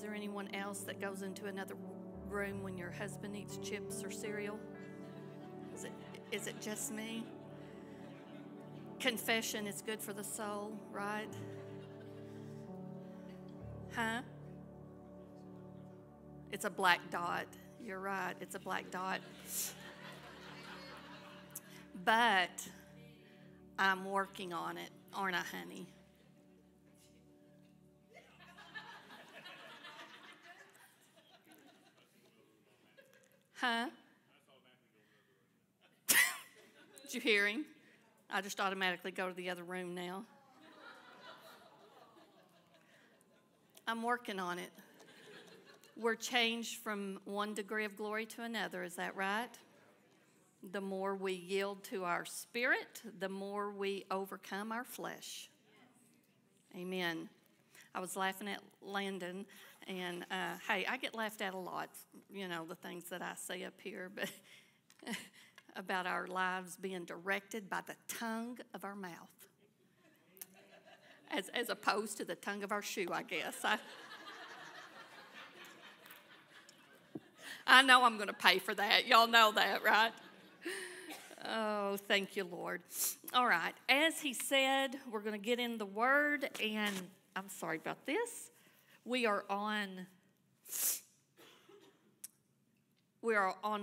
Is there anyone else that goes into another room when your husband eats chips or cereal? Is it just me? Confession is good for the soul, right? Huh? It's a black dot. You're right. It's a black dot. But I'm working on it, aren't I, honey? Huh? Did you hear him? I just automatically go to the other room now. I'm working on it. We're changed from one degree of glory to another, is that right? The more we yield to our spirit, the more we overcome our flesh. Amen. I was laughing at Landon, and hey, I get laughed at a lot, you know, the things that I say up here, but about our lives being directed by the tongue of our mouth, as opposed to the tongue of our shoe, I guess. I know I'm going to pay for that. Y'all know that, right? Oh, thank you, Lord. All right. As he said, we're going to get in the Word, and I'm sorry about this. We are on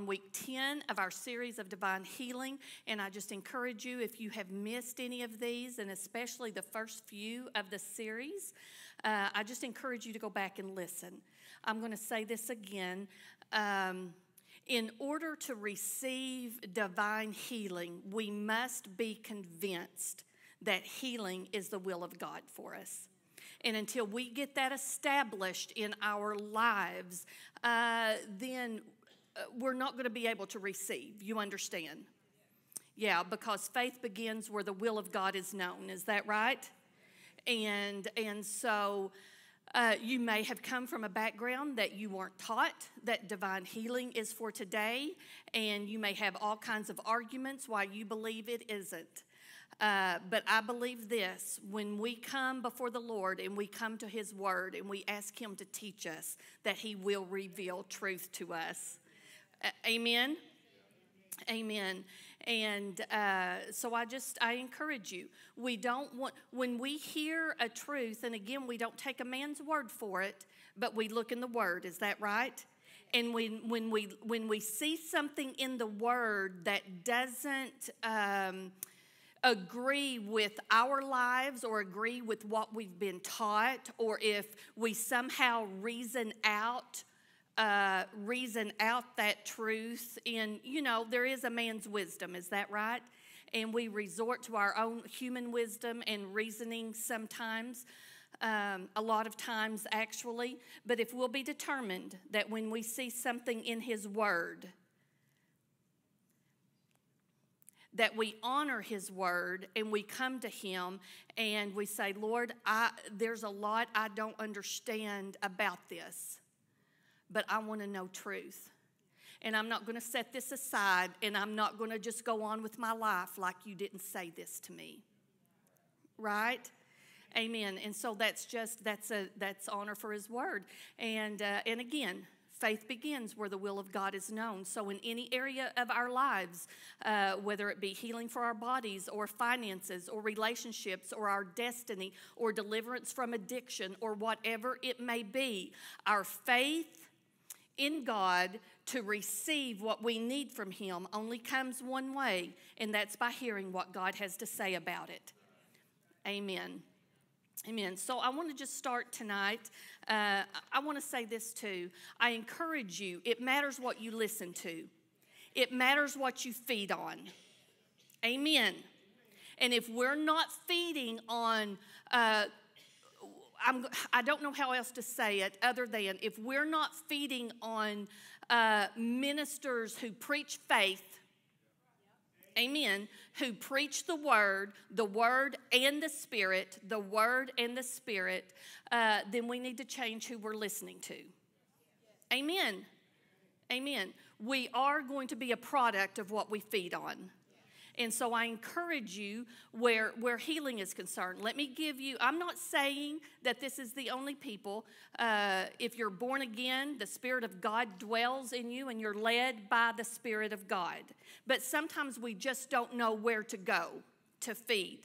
week 10 of our series of divine healing, and I just encourage you, if you have missed any of these, and especially the first few of the series, I just encourage you to go back and listen. I'm going to say this again. In order to receive divine healing, we must be convinced that healing is the will of God for us. And until we get that established in our lives, then we're not going to be able to receive. You understand? Yeah, because faith begins where the will of God is known. Is that right? And so... you may have come from a background that you weren't taught that divine healing is for today, and you may have all kinds of arguments why you believe it isn't. But I believe this, when we come before the Lord and we come to His Word and we ask Him to teach us, that He will reveal truth to us. Amen? Amen. And so I encourage you. We don't want, when we hear a truth, and again, we don't take a man's word for it, but we look in the Word. Is that right? And when we see something in the Word that doesn't agree with our lives or agree with what we've been taught, or if we somehow reason out that truth in, you know, there is a man's wisdom, is that right? And we resort to our own human wisdom and reasoning sometimes, a lot of times actually. But if we'll be determined that when we see something in His Word, that we honor His Word and we come to Him and we say, Lord, there's a lot I don't understand about this. But I want to know truth. And I'm not going to set this aside, and I'm not going to just go on with my life like you didn't say this to me. Right? Amen. And so that's honor for His Word. And again, faith begins where the will of God is known. So in any area of our lives, whether it be healing for our bodies or finances or relationships or our destiny or deliverance from addiction or whatever it may be, our faith in God to receive what we need from Him only comes one way, and that's by hearing what God has to say about it. Amen. Amen. So I want to just start tonight. I want to say this too. I encourage you, it matters what you listen to. It matters what you feed on. Amen. And if we're not feeding on, I don't know how else to say it other than if we're not feeding on ministers who preach faith, amen, who preach the Word and the Spirit, the Word and the Spirit, then we need to change who we're listening to. Amen. Amen. We are going to be a product of what we feed on. And so I encourage you where healing is concerned. Let me give you, I'm not saying that this is the only people. If you're born again, the Spirit of God dwells in you and you're led by the Spirit of God. But sometimes we just don't know where to go to feed.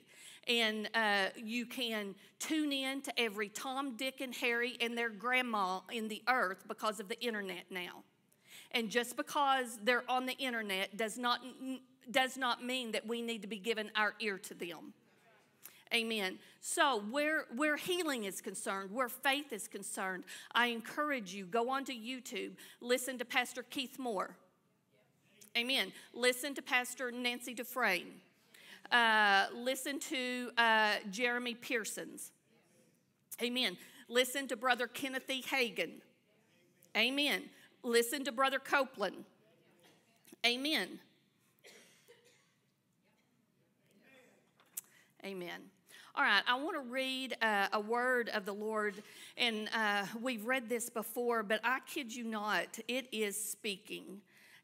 And you can tune in to every Tom, Dick, and Harry and their grandma in the earth because of the internet now. And just because they're on the internet does not mean that we need to be giving our ear to them. Amen. So where healing is concerned, where faith is concerned, I encourage you, go onto YouTube, listen to Pastor Keith Moore. Amen. Listen to Pastor Nancy Dufresne. Listen to Jeremy Pearsons. Amen. Listen to Brother Kenneth E. Hagin. Amen. Listen to Brother Copeland. Amen. Amen. All right, I want to read a word of the Lord, and we've read this before, but I kid you not, it is speaking.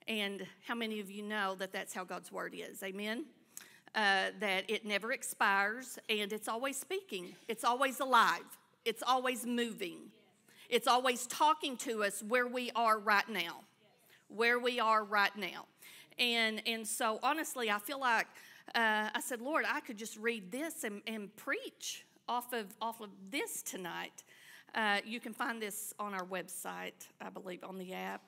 And how many of you know that that's how God's word is? Amen. That it never expires, and it's always speaking. It's always alive. It's always moving. It's always talking to us where we are right now, where we are right now. And so, honestly, I feel like I said, Lord, I could just read this and preach off of this tonight. You can find this on our website, I believe, on the app.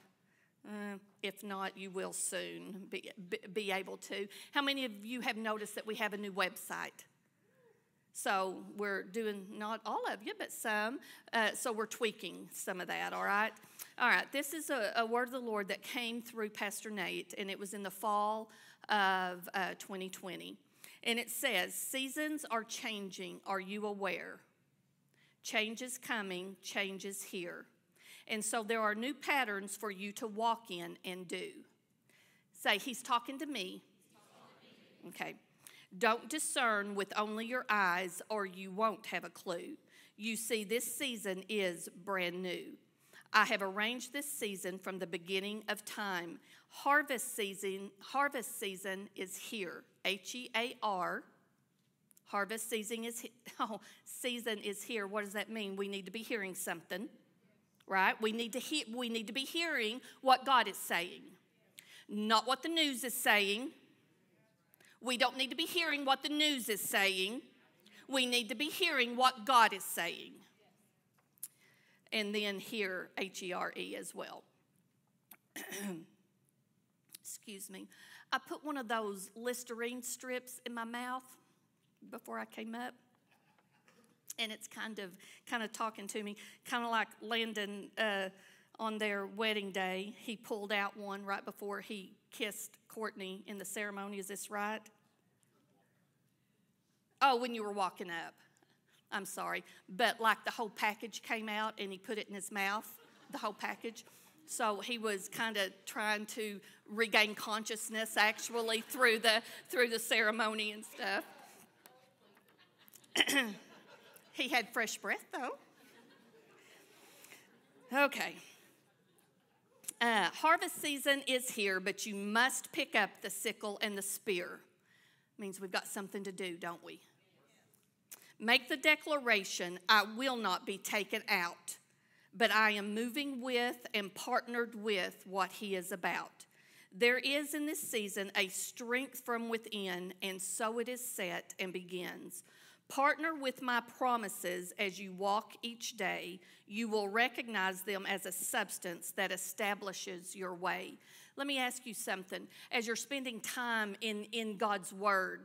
If not, you will soon be able to. How many of you have noticed that we have a new website? So we're doing, not all of you, but some. So we're tweaking some of that, all right? All right, this is a word of the Lord that came through Pastor Nate, and it was in the fall of 2020. And it says, seasons are changing. Are you aware? Change is coming. Change is here. And so there are new patterns for you to walk in and do. Say, he's talking to me. Okay. Don't discern with only your eyes or you won't have a clue. You see, this season is brand new. I have arranged this season from the beginning of time. Harvest season is here. H-E-A-R. Harvest season is here. What does that mean? We need to be hearing something. Right? We need to be hearing what God is saying, not what the news is saying. We don't need to be hearing what the news is saying. We need to be hearing what God is saying. And then hear, H-E-R-E as well. Excuse me. I put one of those Listerine strips in my mouth before I came up. And it's kind of talking to me, kind of like Landon on their wedding day. He pulled out one right before he kissed Courtney in the ceremony. Is this right? Oh, when you were walking up. I'm sorry. But like the whole package came out and he put it in his mouth, the whole package. So he was kind of trying to regain consciousness actually through the ceremony and stuff. He had fresh breath, though. Okay. Harvest season is here, but you must pick up the sickle and the spear. Means we've got something to do, don't we? Make the declaration, I will not be taken out, but I am moving with and partnered with what he is about. There is in this season a strength from within, and so it is set and begins. Partner with my promises as you walk each day. You will recognize them as a substance that establishes your way. Let me ask you something. As you're spending time in God's Word,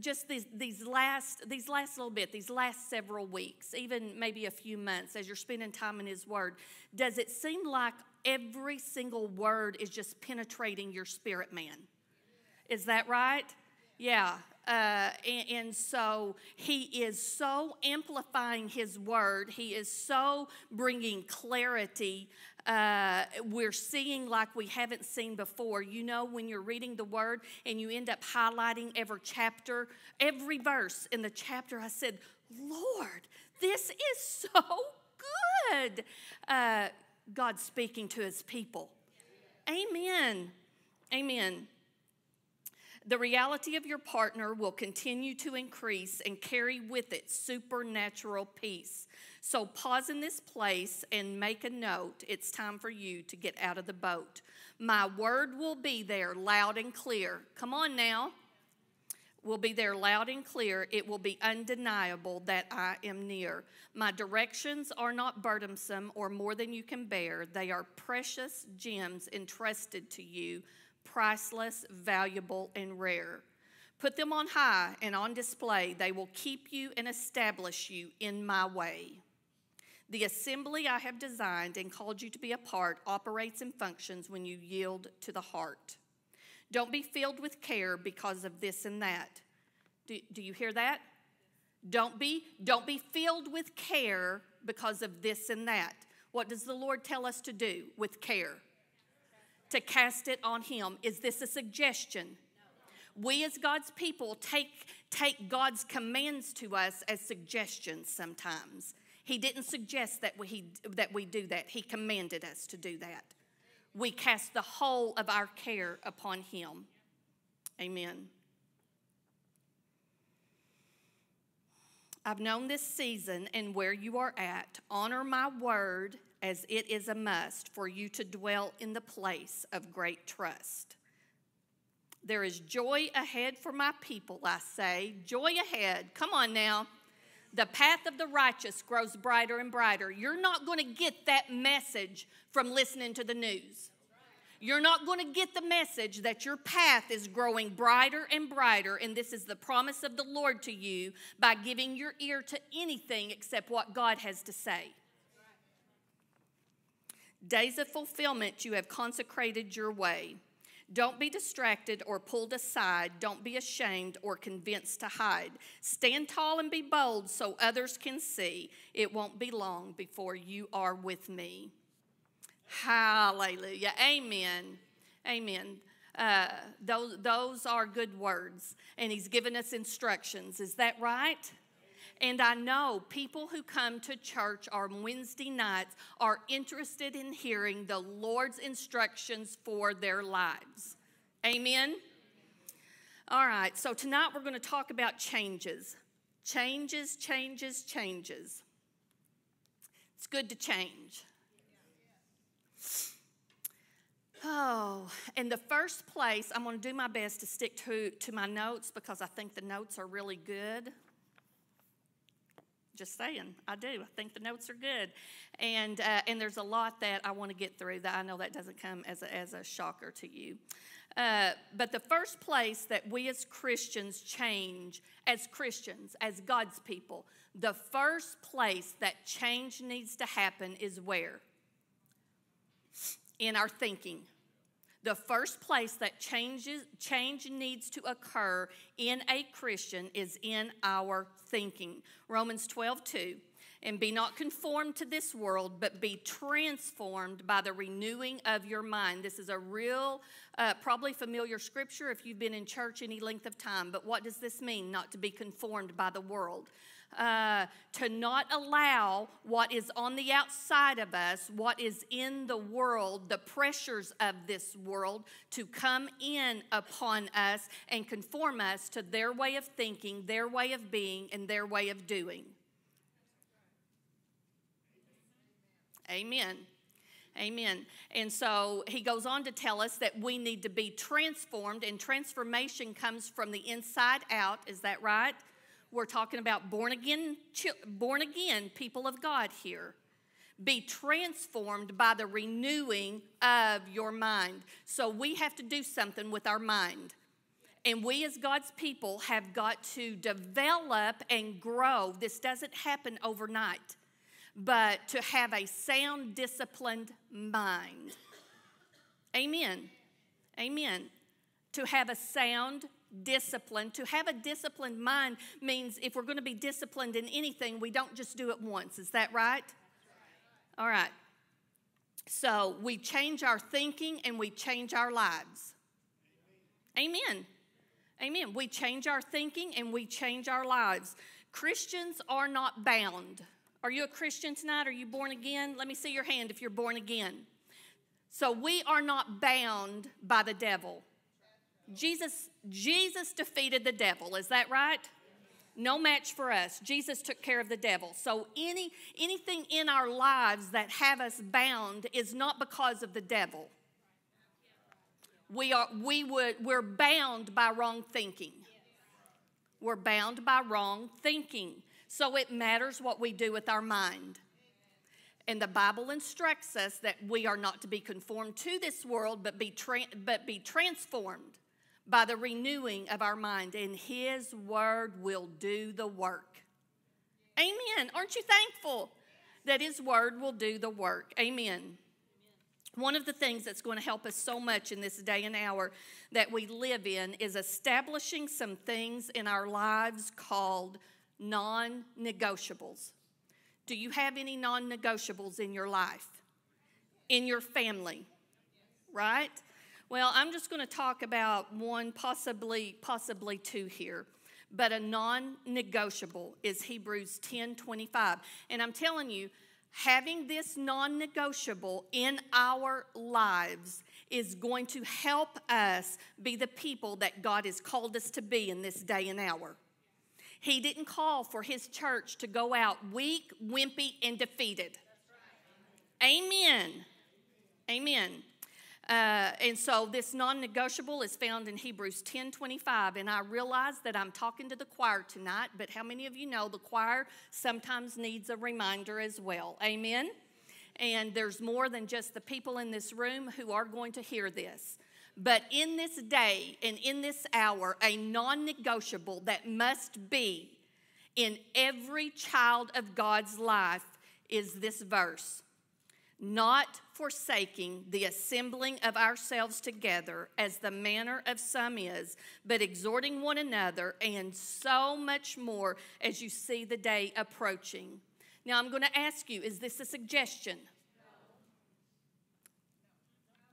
just these last little bit, these last several weeks, even maybe a few months, as you're spending time in His Word, does it seem like every single word is just penetrating your spirit man? Is that right? Yeah. And so he is so amplifying his word. He is so bringing clarity. We're seeing like we haven't seen before. You know, when you're reading the word and you end up highlighting every chapter, every verse in the chapter, I said, Lord, this is so good. God's speaking to his people. Amen. Amen. The reality of your partner will continue to increase and carry with it supernatural peace. So pause in this place and make a note. It's time for you to get out of the boat. My word will be there loud and clear. Come on now. Will be there loud and clear. It will be undeniable that I am near. My directions are not burdensome or more than you can bear. They are precious gems entrusted to you, priceless, valuable, and rare. Put them on high and on display. They will keep you and establish you in my way. The assembly I have designed and called you to be a part operates and functions when you yield to the heart. Don't be filled with care because of this and that. Do you hear that? Don't be filled with care because of this and that. What does the Lord tell us to do with care? To cast it on him. Is this a suggestion? No. We as God's people take God's commands to us as suggestions sometimes. He didn't suggest that we do that. He commanded us to do that. We cast the whole of our care upon him. Amen. I've known this season and where you are at. Honor my word as it is a must for you to dwell in the place of great trust. There is joy ahead for my people, I say. Joy ahead. Come on now. The path of the righteous grows brighter and brighter. You're not going to get that message from listening to the news. You're not going to get the message that your path is growing brighter and brighter, and this is the promise of the Lord to you by giving your ear to anything except what God has to say. Days of fulfillment you have consecrated your way. Don't be distracted or pulled aside. Don't be ashamed or convinced to hide. Stand tall and be bold so others can see. It won't be long before you are with me. Hallelujah. Amen. Amen. Those are good words. And he's given us instructions. Is that right? And I know people who come to church on Wednesday nights are interested in hearing the Lord's instructions for their lives. Amen? All right, so tonight we're going to talk about changes. Changes, changes, changes. It's good to change. Oh, and the first place, I'm going to do my best to stick to my notes because I think the notes are really good. Just saying, I do. I think the notes are good. And there's a lot that I want to get through that I know that doesn't come as a shocker to you. But the first place that we as Christians change, as Christians, as God's people, the first place that change needs to happen is where? In our thinking. The first place that change needs to occur in a Christian is in our thinking. Romans 12:2, and be not conformed to this world, but be transformed by the renewing of your mind. This is a real, probably familiar scripture if you've been in church any length of time. But what does this mean, not to be conformed by the world? To not allow what is on the outside of us, what is in the world, the pressures of this world, to come in upon us and conform us to their way of thinking, their way of being, and their way of doing. Amen. Amen. And so he goes on to tell us that we need to be transformed, and transformation comes from the inside out. Is that right? We're talking about born again people of God here. Be transformed by the renewing of your mind. So we have to do something with our mind. And we as God's people have got to develop and grow. This doesn't happen overnight. But to have a sound, disciplined mind. Amen. Amen. To have a sound discipline. To have a disciplined mind means if we're going to be disciplined in anything, we don't just do it once. Is that right? All right. So we change our thinking and we change our lives. Amen. Amen. We change our thinking and we change our lives. Christians are not bound. Are you a Christian tonight? Are you born again? Let me see your hand if you're born again. So we are not bound by the devil. Jesus defeated the devil. Is that right? No match for us. Jesus took care of the devil. So anything in our lives that have us bound is not because of the devil. We're bound by wrong thinking. We're bound by wrong thinking. So it matters what we do with our mind. And the Bible instructs us that we are not to be conformed to this world, but be transformed by the renewing of our mind. And His Word will do the work. Amen. Aren't you thankful that His Word will do the work? Amen. One of the things that's going to help us so much in this day and hour that we live in is establishing some things in our lives called non-negotiables. Do you have any non-negotiables in your life, in your family, right? Well, I'm just going to talk about one, possibly two here. But a non-negotiable is Hebrews 10:25. And I'm telling you, having this non-negotiable in our lives is going to help us be the people that God has called us to be in this day and hour. He didn't call for His church to go out weak, wimpy, and defeated. Amen. Amen. And so this non-negotiable is found in Hebrews 10:25. And I realize that I'm talking to the choir tonight, but how many of you know the choir sometimes needs a reminder as well? Amen. And there's more than just the people in this room who are going to hear this. But in this day and in this hour, a non-negotiable that must be in every child of God's life is this verse. Not forsaking the assembling of ourselves together as the manner of some is, but exhorting one another, and so much more as you see the day approaching. Now I'm going to ask you, is this a suggestion?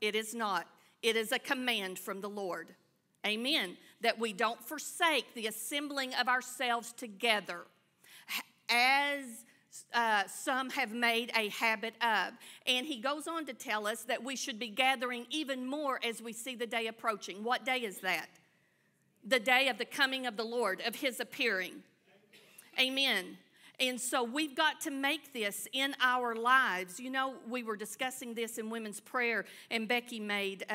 It is not. It is a command from the Lord. Amen. That we don't forsake the assembling of ourselves together as some have made a habit of. And he goes on to tell us that we should be gathering even more as we see the day approaching. What day is that? The day of the coming of the Lord, of His appearing. Amen. And so we've got to make this in our lives. You know, we were discussing this in women's prayer, and Becky made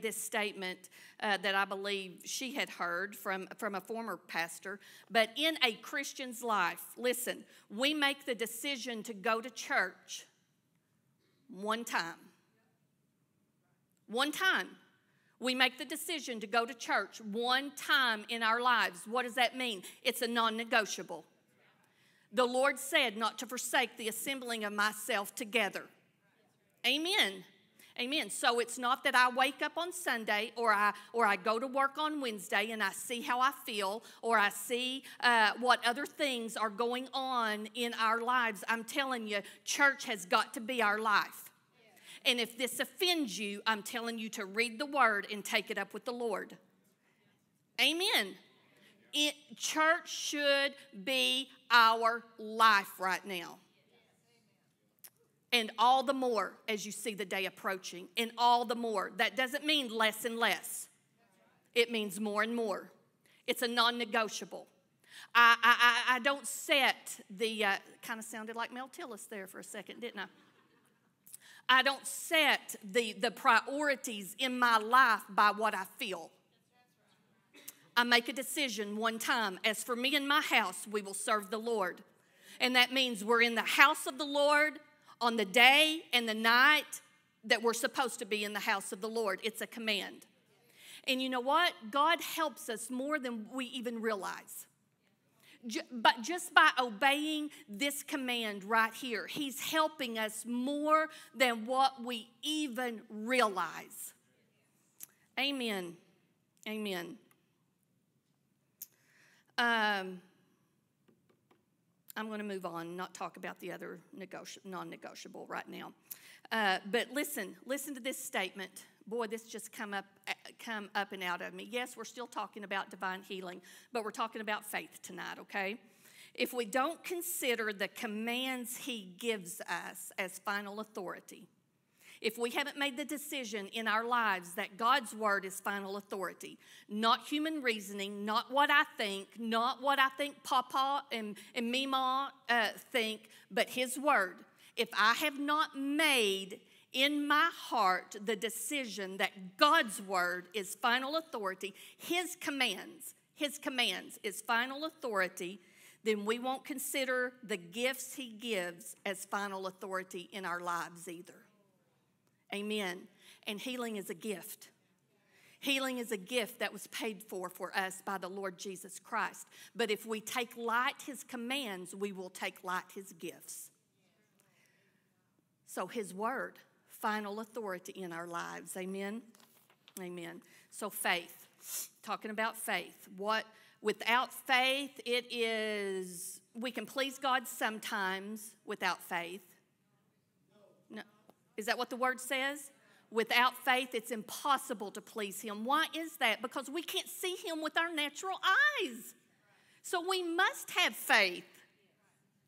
this statement that I believe she had heard from a former pastor. But in a Christian's life, listen, we make the decision to go to church one time. One time. We make the decision to go to church one time in our lives. What does that mean? It's a non-negotiable. The Lord said not to forsake the assembling of myself together. Amen. Amen. So it's not that I wake up on Sunday or I go to work on Wednesday and I see how I feel or I see what other things are going on in our lives. I'm telling you, church has got to be our life. And if this offends you, I'm telling you to read the Word and take it up with the Lord. Amen. Church should be our life right now. And all the more as you see the day approaching. And all the more. That doesn't mean less and less. It means more and more. It's a non-negotiable. I don't set the, kind of sounded like Mel Tillis there for a second, didn't I? I don't set the priorities in my life by what I feel. I make a decision one time. As for me and my house, we will serve the Lord. And that means we're in the house of the Lord on the day and the night that we're supposed to be in the house of the Lord. It's a command. And you know what? God helps us more than we even realize. But just by obeying this command right here, He's helping us more than what we even realize. Amen. Amen. I'm going to move on, not talk about the other non-negotiable right now. But listen to this statement. Boy, this just come up and out of me. Yes, we're still talking about divine healing, but we're talking about faith tonight, okay? If we don't consider the commands He gives us as final authority, if we haven't made the decision in our lives that God's word is final authority, not human reasoning, not what I think, not what I think Papa and Mima think, but his word. If I have not made in my heart the decision that God's word is final authority, his commands is final authority, then we won't consider the gifts he gives as final authority in our lives either. Amen. And healing is a gift. Healing is a gift that was paid for us by the Lord Jesus Christ. But if we take light his commands, we will take light his gifts. So his word, final authority in our lives. Amen. Amen. So faith, talking about faith. Without faith, we can please God sometimes without faith. No. Is that what the word says? Without faith, it's impossible to please him. Why is that? Because we can't see him with our natural eyes. So we must have faith.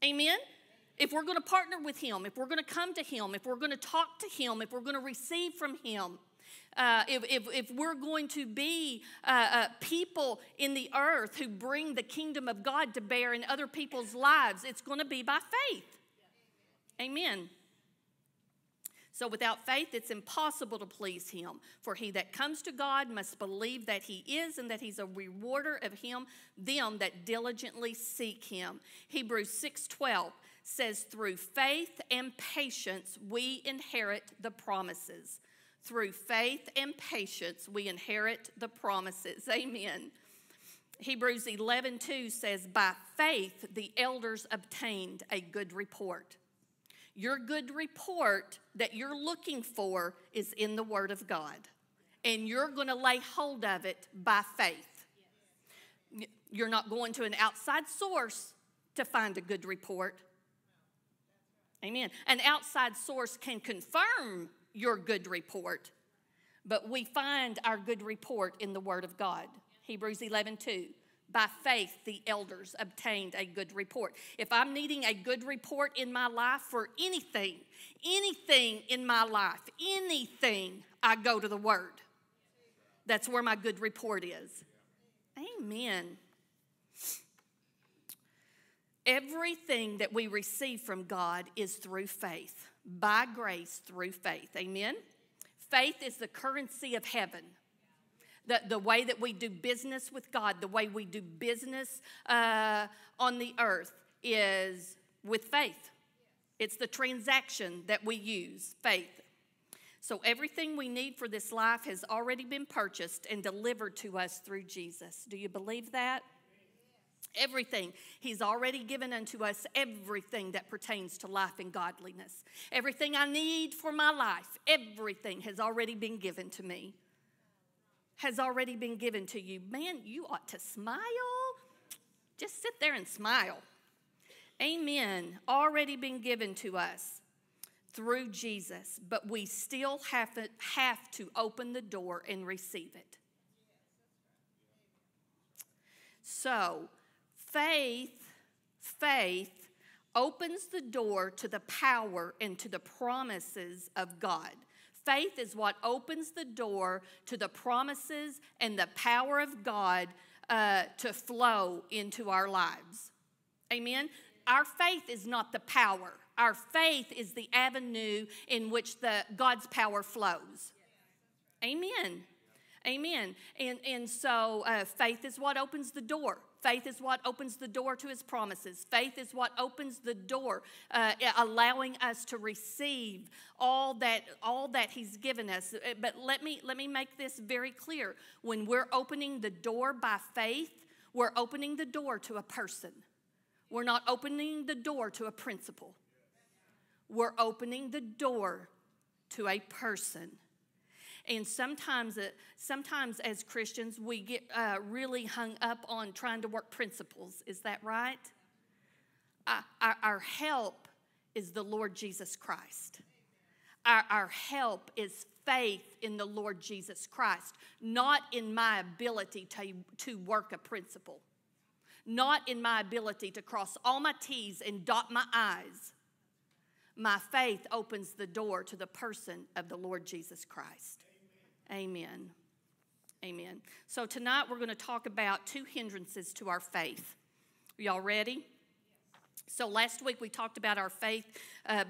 Amen? If we're going to partner with him, if we're going to come to him, if we're going to talk to him, if we're going to receive from him, if we're going to be people in the earth who bring the kingdom of God to bear in other people's lives, it's going to be by faith. Amen. So without faith, it's impossible to please him. For he that comes to God must believe that he is, and that he's a rewarder of them that diligently seek him. Hebrews 6:12 says, through faith and patience we inherit the promises. Through faith and patience, we inherit the promises. Amen. Hebrews 11:2 says, by faith, the elders obtained a good report. Your good report that you're looking for is in the Word of God. And you're going to lay hold of it by faith. You're not going to an outside source to find a good report. Amen. An outside source can confirm your good report, but we find our good report in the Word of God. Hebrews 11:2, by faith the elders obtained a good report. If I'm needing a good report in my life for anything in my life, anything, I go to the Word. That's where my good report is. Amen. Everything that we receive from God is through faith, by grace through faith. Amen? Faith is the currency of heaven. The way that we do business with God, the way we do business on the earth is with faith. It's the transaction that we use, faith. So everything we need for this life has already been purchased and delivered to us through Jesus. Do you believe that? Everything. He's already given unto us everything that pertains to life and godliness. Everything I need for my life, everything has already been given to me, has already been given to you. Man, you ought to smile. Just sit there and smile. Amen. Already been given to us through Jesus, but we still have to open the door and receive it. So, Faith opens the door to the power and to the promises of God. Faith is what opens the door to the promises and the power of God to flow into our lives. Amen? Our faith is not the power. Our faith is the avenue in which God's power flows. Amen. Amen. And so faith is what opens the door. Faith is what opens the door to his promises. Faith is what opens the door, allowing us to receive all that he's given us. But let me make this very clear. When we're opening the door by faith, we're opening the door to a person. We're not opening the door to a principle. We're opening the door to a person. And sometimes as Christians, we get really hung up on trying to work principles. Is that right? Our help is the Lord Jesus Christ. Our help is faith in the Lord Jesus Christ, not in my ability to work a principle, not in my ability to cross all my T's and dot my I's. My faith opens the door to the person of the Lord Jesus Christ. Amen. Amen. So tonight we're going to talk about two hindrances to our faith. Are y'all ready? So last week we talked about our faith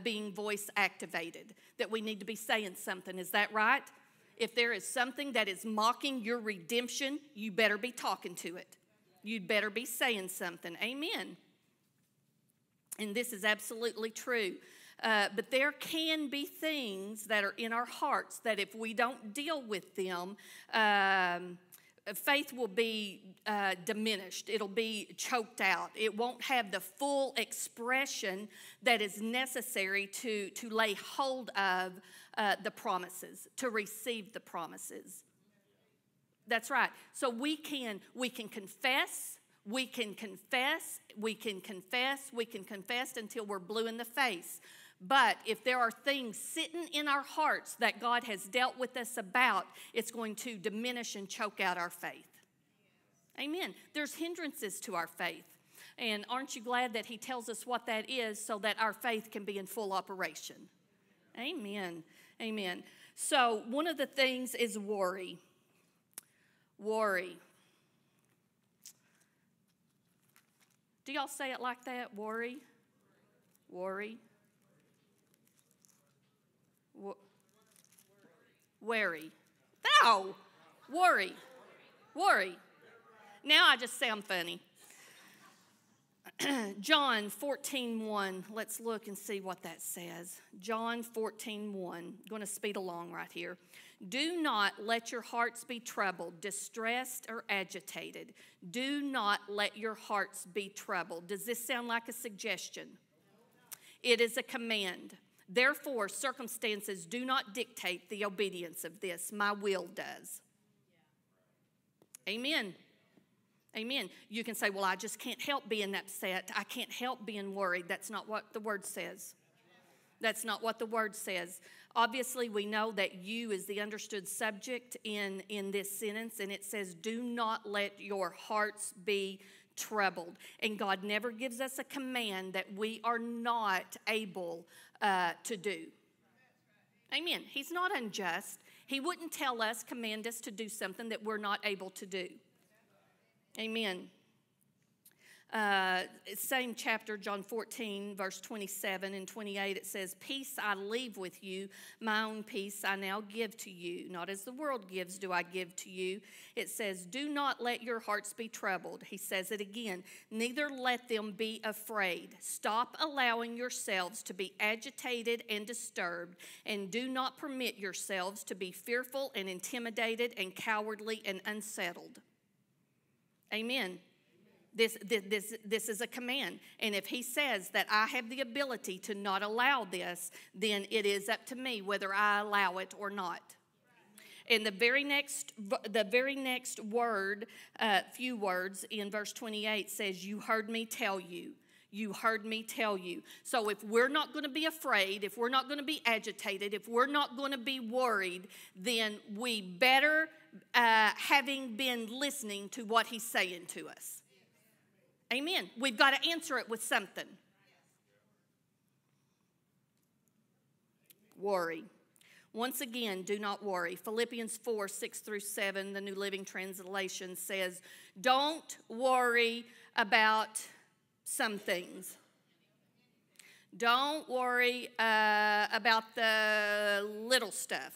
being voice activated, that we need to be saying something. Is that right? If there is something that is mocking your redemption, you better be talking to it. You'd better be saying something. Amen. And this is absolutely true. But there can be things that are in our hearts that if we don't deal with them, faith will be diminished. It'll be choked out. It won't have the full expression that is necessary to lay hold of the promises, to receive the promises. That's right. So we can confess. We can confess. We can confess. We can confess until we're blue in the face. But if there are things sitting in our hearts that God has dealt with us about, it's going to diminish and choke out our faith. Amen. There's hindrances to our faith. And aren't you glad that he tells us what that is so that our faith can be in full operation? Amen. Amen. So one of the things is worry. Worry. Do y'all say it like that? Worry? Worry? Worry. No! Worry. Worry. Now I just sound funny. John 14:1. Let's look and see what that says. John 14:1. I'm going to speed along right here. Do not let your hearts be troubled, distressed, or agitated. Do not let your hearts be troubled. Does this sound like a suggestion? It is a command. Therefore, circumstances do not dictate the obedience of this. My will does. Amen. Amen. You can say, well, I just can't help being upset. I can't help being worried. That's not what the Word says. That's not what the Word says. Obviously, we know that you is the understood subject in this sentence, and it says, do not let your hearts be troubled. And God never gives us a command that we are not able to do. Amen. He's not unjust. He wouldn't tell us, command us to do something that we're not able to do. Amen. Same chapter, John 14, verse 27 and 28, it says, peace I leave with you, my own peace I now give to you. Not as the world gives do I give to you. It says, do not let your hearts be troubled. He says it again, neither let them be afraid. Stop allowing yourselves to be agitated and disturbed, and do not permit yourselves to be fearful and intimidated and cowardly and unsettled. Amen. This is a command, and if he says that I have the ability to not allow this, then it is up to me whether I allow it or not. And the very next word, few words in verse 28 says, "You heard me tell you." You heard me tell you. So if we're not going to be afraid, if we're not going to be agitated, if we're not going to be worried, then we better having been listening to what he's saying to us. Amen. We've got to answer it with something. Worry. Once again, do not worry. Philippians 4, 6 through 7, the New Living Translation says, don't worry about some things. Don't worry about the little stuff.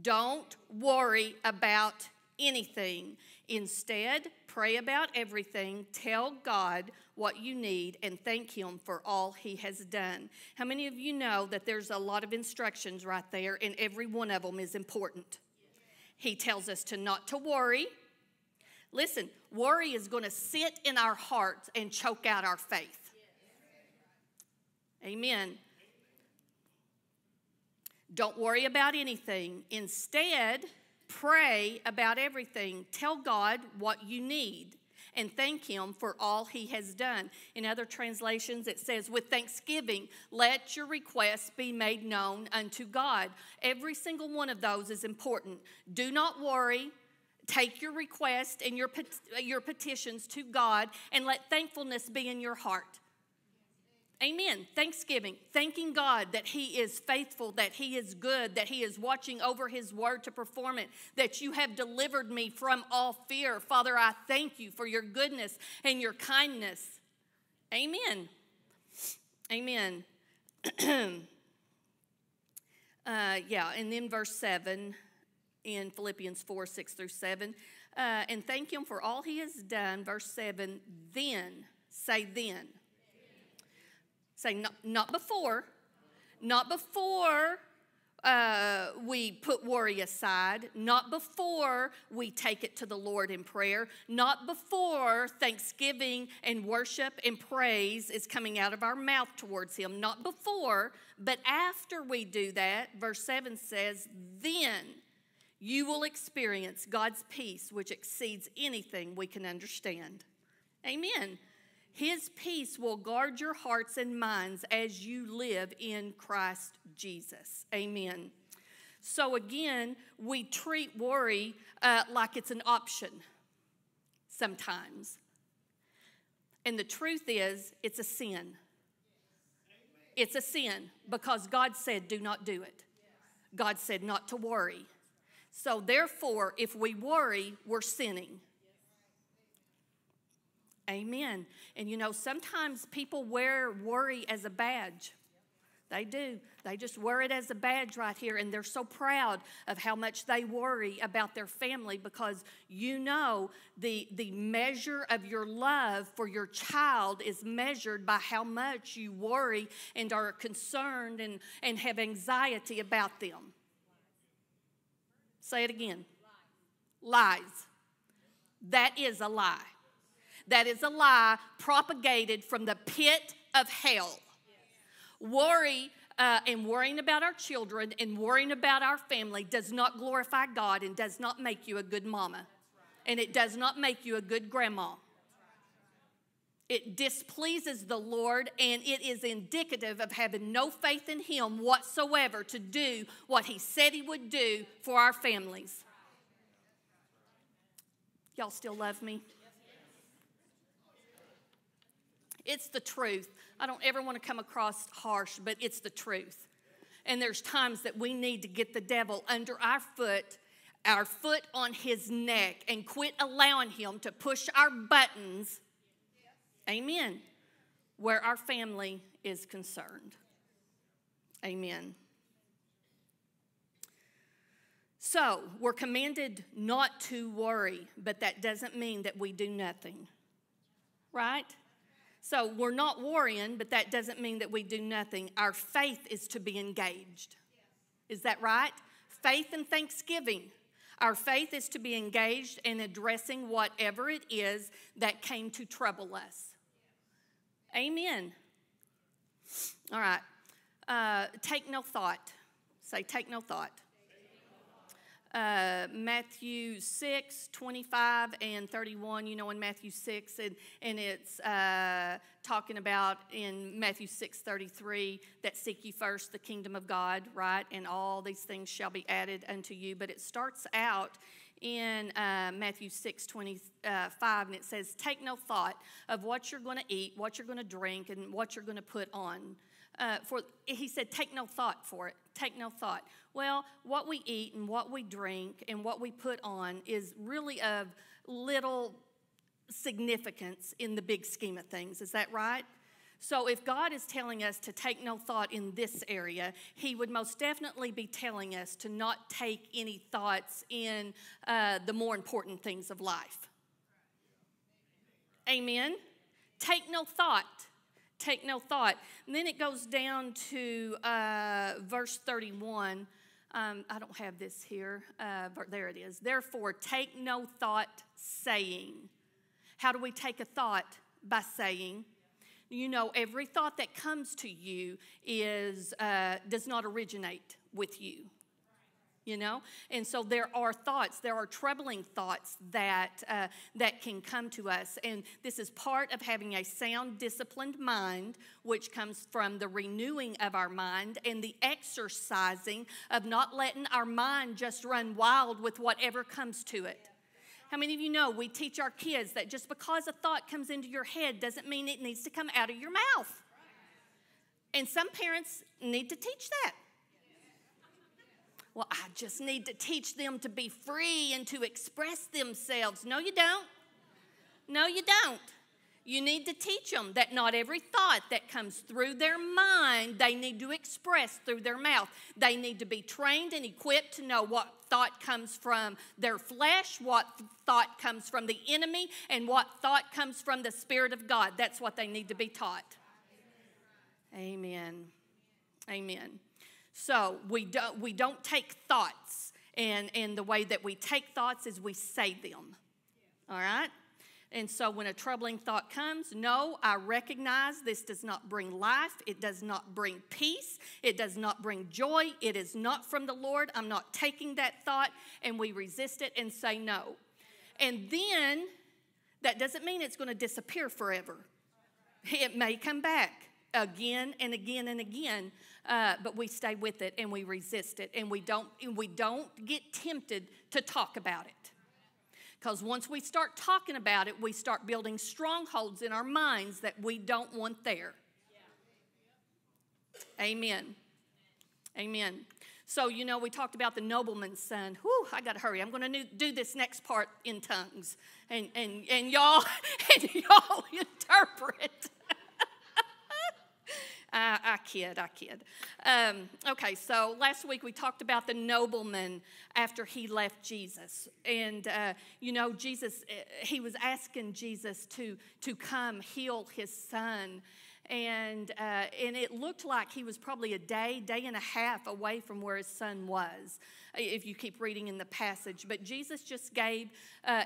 Don't worry about anything. Instead, pray about everything. Tell God what you need and thank him for all he has done. How many of you know that there's a lot of instructions right there, and every one of them is important? He tells us to not to worry. Listen, worry is going to sit in our hearts and choke out our faith. Amen. Don't worry about anything. Instead, pray about everything. Tell God what you need and thank him for all he has done. In other translations, it says, with thanksgiving, let your requests be made known unto God. Every single one of those is important. Do not worry. Take your request and your petitions to God, and let thankfulness be in your heart. Amen. Thanksgiving, thanking God that he is faithful, that he is good, that he is watching over his word to perform it, that you have delivered me from all fear. Father, I thank you for your goodness and your kindness. Amen. Amen. And then verse 7 in Philippians 4, 6 through 7. And thank him for all he has done. Verse 7, then, say then. Say, not before. Not before we put worry aside. Not before we take it to the Lord in prayer. Not before thanksgiving and worship and praise is coming out of our mouth towards him. Not before, but after we do that, verse 7 says, then you will experience God's peace, which exceeds anything we can understand. Amen. His peace will guard your hearts and minds as you live in Christ Jesus. Amen. So again, we treat worry like it's an option sometimes. And the truth is, it's a sin. It's a sin because God said, do not do it. God said not to worry. So therefore, if we worry, we're sinning. Amen. And you know, sometimes people wear worry as a badge. They do. They just wear it as a badge right here, and they're so proud of how much they worry about their family because you know the measure of your love for your child is measured by how much you worry and are concerned and have anxiety about them. Say it again. Lies. That is a lie. That is a lie propagated from the pit of hell. Yes. Worry and worrying about our children and worrying about our family does not glorify God and does not make you a good mama. Right. And it does not make you a good grandma. Right. It displeases the Lord, and it is indicative of having no faith in him whatsoever to do what he said he would do for our families. Y'all still love me? It's the truth. I don't ever want to come across harsh, but it's the truth. And there's times that we need to get the devil under our foot on his neck, and quit allowing him to push our buttons, amen, where our family is concerned. Amen. So, we're commanded not to worry, but that doesn't mean that we do nothing, right? So we're not worrying, but that doesn't mean that we do nothing. Our faith is to be engaged. Is that right? Faith and thanksgiving. Our faith is to be engaged in addressing whatever it is that came to trouble us. Amen. All right. Take no thought. Say, take no thought. Matthew 6, 25 and 31, you know, in Matthew 6, and it's talking about in Matthew 6, 33, that seek ye first the kingdom of God, right? And all these things shall be added unto you. But it starts out in Matthew 6, 25, and it says, take no thought of what you're going to eat, what you're going to drink, and what you're going to put on. He said, take no thought for it. Take no thought. Well, what we eat and what we drink and what we put on is really of little significance in the big scheme of things. Is that right? So if God is telling us to take no thought in this area, he would most definitely be telling us to not take any thoughts in the more important things of life. Amen? Take no thought. Take no thought. And then it goes down to verse 31. I don't have this here. But there it is. Therefore, take no thought saying. How do we take a thought? By saying. You know, every thought that comes to you is does not originate with you. You know, and so there are thoughts, there are troubling thoughts that can come to us. And this is part of having a sound, disciplined mind, which comes from the renewing of our mind and the exercising of not letting our mind just run wild with whatever comes to it. How many of you know we teach our kids that just because a thought comes into your head doesn't mean it needs to come out of your mouth? And some parents need to teach that. Well, I just need to teach them to be free and to express themselves. No, you don't. No, you don't. You need to teach them that not every thought that comes through their mind, they need to express through their mouth. They need to be trained and equipped to know what thought comes from their flesh, what thought comes from the enemy, and what thought comes from the Spirit of God. That's what they need to be taught. Amen. Amen. So we don't take thoughts, and the way that we take thoughts is we say them. All right? And so when a troubling thought comes, no, I recognize this does not bring life. It does not bring peace. It does not bring joy. It is not from the Lord. I'm not taking that thought. And we resist it and say no. And then that doesn't mean it's going to disappear forever. It may come back again and again and again, but we stay with it and we resist it. And we don't get tempted to talk about it. Because once we start talking about it, we start building strongholds in our minds that we don't want there. Yeah. Amen. Amen. So, you know, we talked about the nobleman's son. Whew, I got to hurry. I'm going to do this next part in tongues. And y'all interpret. I kid. Okay, so last week we talked about the nobleman after he left Jesus. And, you know, Jesus, he was asking Jesus to come heal his son. And it looked like he was probably a day and a half away from where his son was, if you keep reading in the passage. But Jesus just gave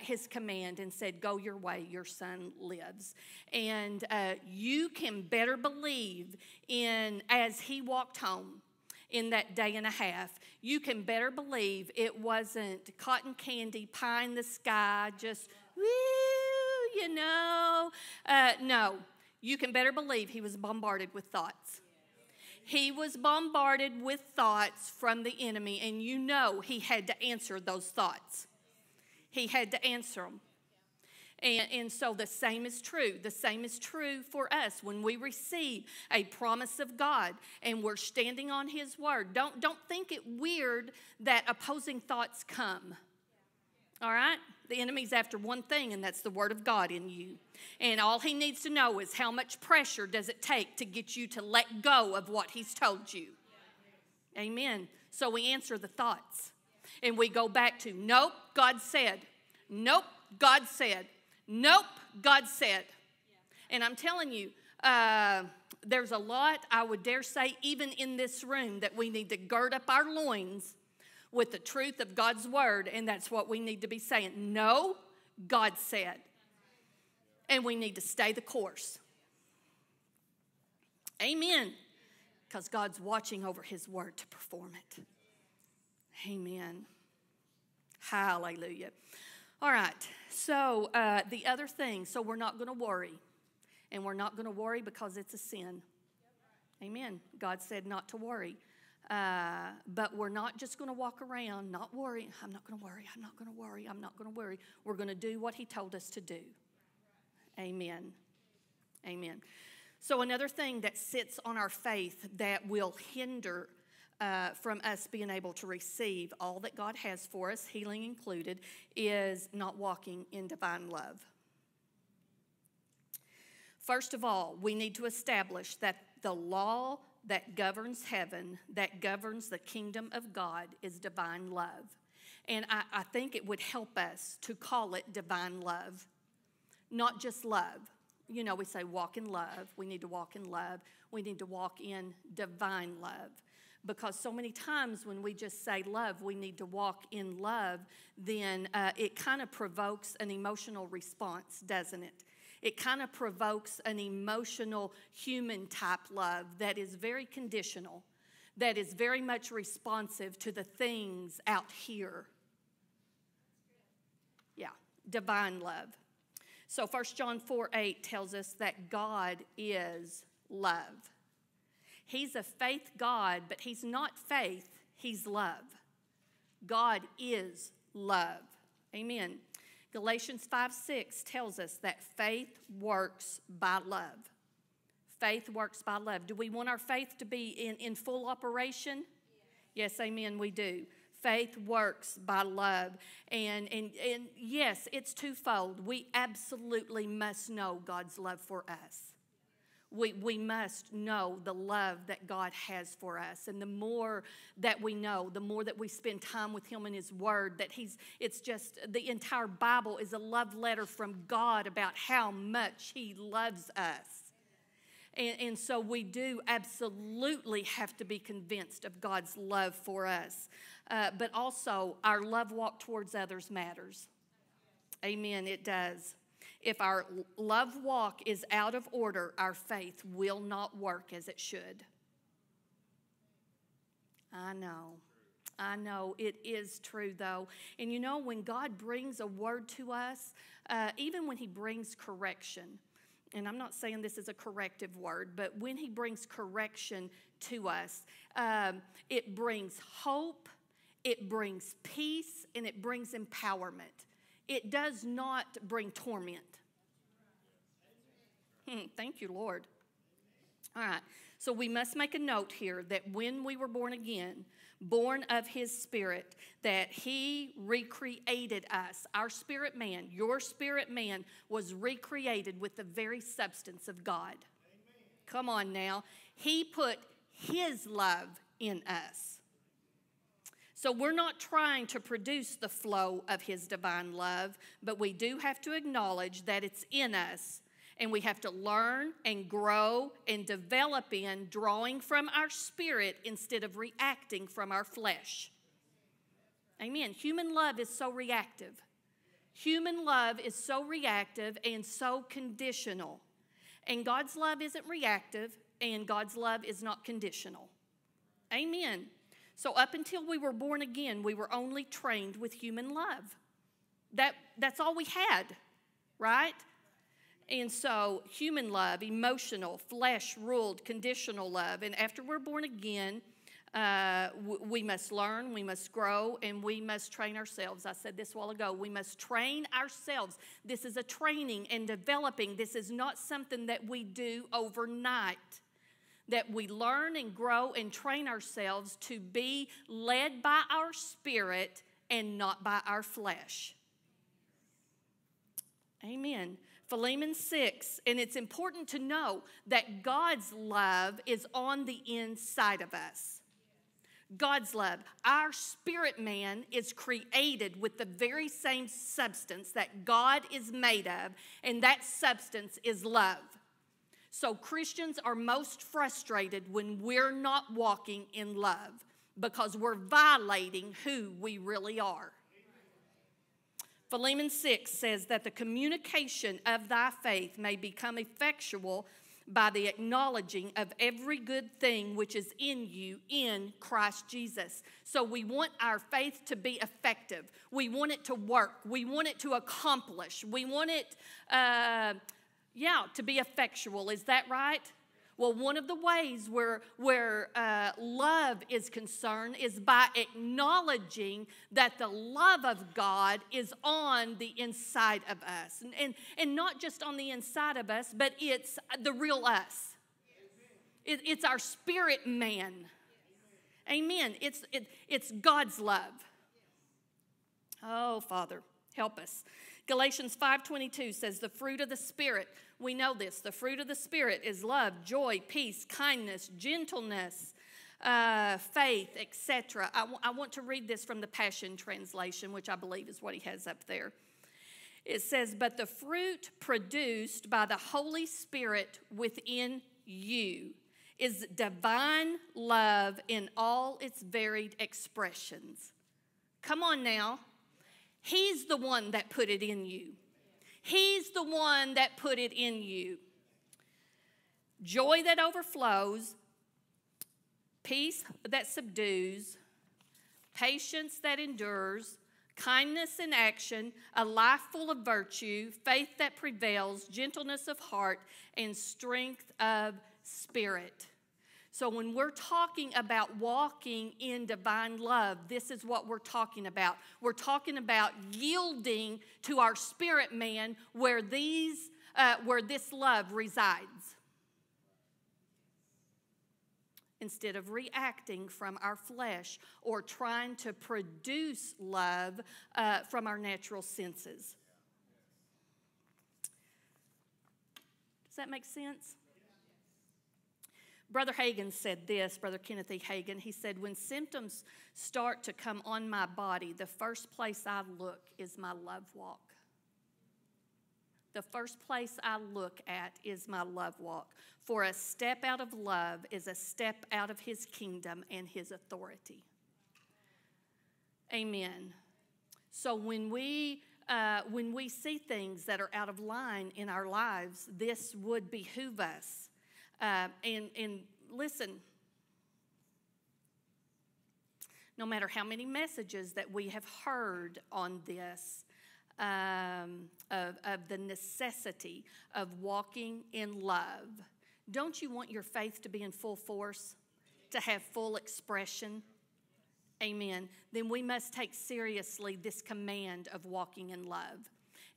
his command and said, go your way, your son lives. And you can better believe in, as he walked home in that day and a half, you can better believe it wasn't cotton candy, pie in the sky, just, woo, you know, no. You can better believe he was bombarded with thoughts. He was bombarded with thoughts from the enemy, and you know he had to answer those thoughts. He had to answer them. And so the same is true. The same is true for us when we receive a promise of God and we're standing on his word. Don't think it weird that opposing thoughts come. All right? The enemy's after one thing, and that's the word of God in you. And all he needs to know is how much pressure does it take to get you to let go of what he's told you. Amen. So we answer the thoughts. And we go back to, nope, God said. Nope, God said. Nope, God said. And I'm telling you, there's a lot, I would dare say, even in this room, that we need to gird up our loins with the truth of God's word, and that's what we need to be saying. No, God said. And we need to stay the course. Amen. Because God's watching over his word to perform it. Amen. Hallelujah. All right. So the other thing, so we're not going to worry. And we're not going to worry because it's a sin. Amen. God said not to worry. But we're not just going to walk around not worrying. I'm not going to worry. I'm not going to worry. I'm not going to worry. We're going to do what he told us to do. Amen. Amen. So another thing that sits on our faith that will hinder from us being able to receive all that God has for us, healing included, is not walking in divine love. First of all, we need to establish that the law that governs heaven, that governs the kingdom of God, is divine love. And I think it would help us to call it divine love, not just love. You know, we say walk in love. We need to walk in love. We need to walk in divine love. Because so many times when we just say love, we need to walk in love, then it kind of provokes an emotional response, doesn't it? It kind of provokes an emotional human-type love that is very conditional, that is very much responsive to the things out here. Yeah, divine love. So 1 John 4:8 tells us that God is love. He's a faith God, but he's not faith, he's love. God is love. Amen. Galatians 5:6 tells us that faith works by love. Faith works by love. Do we want our faith to be in full operation? Yes, amen, we do. Faith works by love. And yes, it's twofold. We absolutely must know God's love for us. We must know the love that God has for us. And the more that we know, the more that we spend time with Him and His Word, that it's just the entire Bible is a love letter from God about how much He loves us. And so we do absolutely have to be convinced of God's love for us. But also, our love walk towards others matters. Amen, it does. If our love walk is out of order, our faith will not work as it should. I know. It is true, though. And you know, when God brings a word to us, even when He brings correction, and I'm not saying this is a corrective word, but when He brings correction to us, it brings hope, it brings peace, and it brings empowerment. It does not bring torment. Thank you, Lord. All right, so we must make a note here that when we were born again, born of His Spirit, that He recreated us. Our spirit man, your spirit man, was recreated with the very substance of God. Amen. Come on now. He put His love in us. So we're not trying to produce the flow of His divine love, but we do have to acknowledge that it's in us, and we have to learn and grow and develop in drawing from our spirit instead of reacting from our flesh. Amen. Human love is so reactive. Human love is so reactive and so conditional. And God's love isn't reactive, and God's love is not conditional. Amen. So up until we were born again, we were only trained with human love. That's all we had, right? And so human love, emotional, flesh-ruled, conditional love. And after we're born again, we must learn, we must grow, and we must train ourselves. I said this a while ago. We must train ourselves. This is a training and developing. This is not something that we do overnight, that we learn and grow and train ourselves to be led by our spirit and not by our flesh. Amen. Philemon 6, and it's important to know that God's love is on the inside of us. God's love. Our spirit man is created with the very same substance that God is made of, and that substance is love. So Christians are most frustrated when we're not walking in love because we're violating who we really are. Philemon 6 says that the communication of thy faith may become effectual by the acknowledging of every good thing which is in you in Christ Jesus. So we want our faith to be effective. We want it to work. We want it to accomplish. We want it... to be effectual. Is that right? Well, one of the ways where love is concerned is by acknowledging that the love of God is on the inside of us. And not just on the inside of us, but it's the real us. It's our spirit man. Amen. It's God's love. Oh, Father, help us. Galatians 5:22 says the fruit of the Spirit. We know this. The fruit of the Spirit is love, joy, peace, kindness, gentleness, faith, etc. I want to read this from the Passion Translation, which I believe is what he has up there. It says, but the fruit produced by the Holy Spirit within you is divine love in all its varied expressions. Come on now. He's the one that put it in you. He's the one that put it in you. Joy that overflows, peace that subdues, patience that endures, kindness in action, a life full of virtue, faith that prevails, gentleness of heart, and strength of spirit. So when we're talking about walking in divine love, this is what we're talking about. We're talking about yielding to our spirit man where this love resides. instead of reacting from our flesh or trying to produce love from our natural senses. Does that make sense? Brother Hagin said this, Brother Kenneth E. Hagin, he said, when symptoms start to come on my body, the first place I look is my love walk. The first place I look at is my love walk. For a step out of love is a step out of his kingdom and his authority. Amen. So when we see things that are out of line in our lives, this would behoove us. And listen, no matter how many messages that we have heard on this, of the necessity of walking in love, don't you want your faith to be in full force, to have full expression? Amen. Then we must take seriously this command of walking in love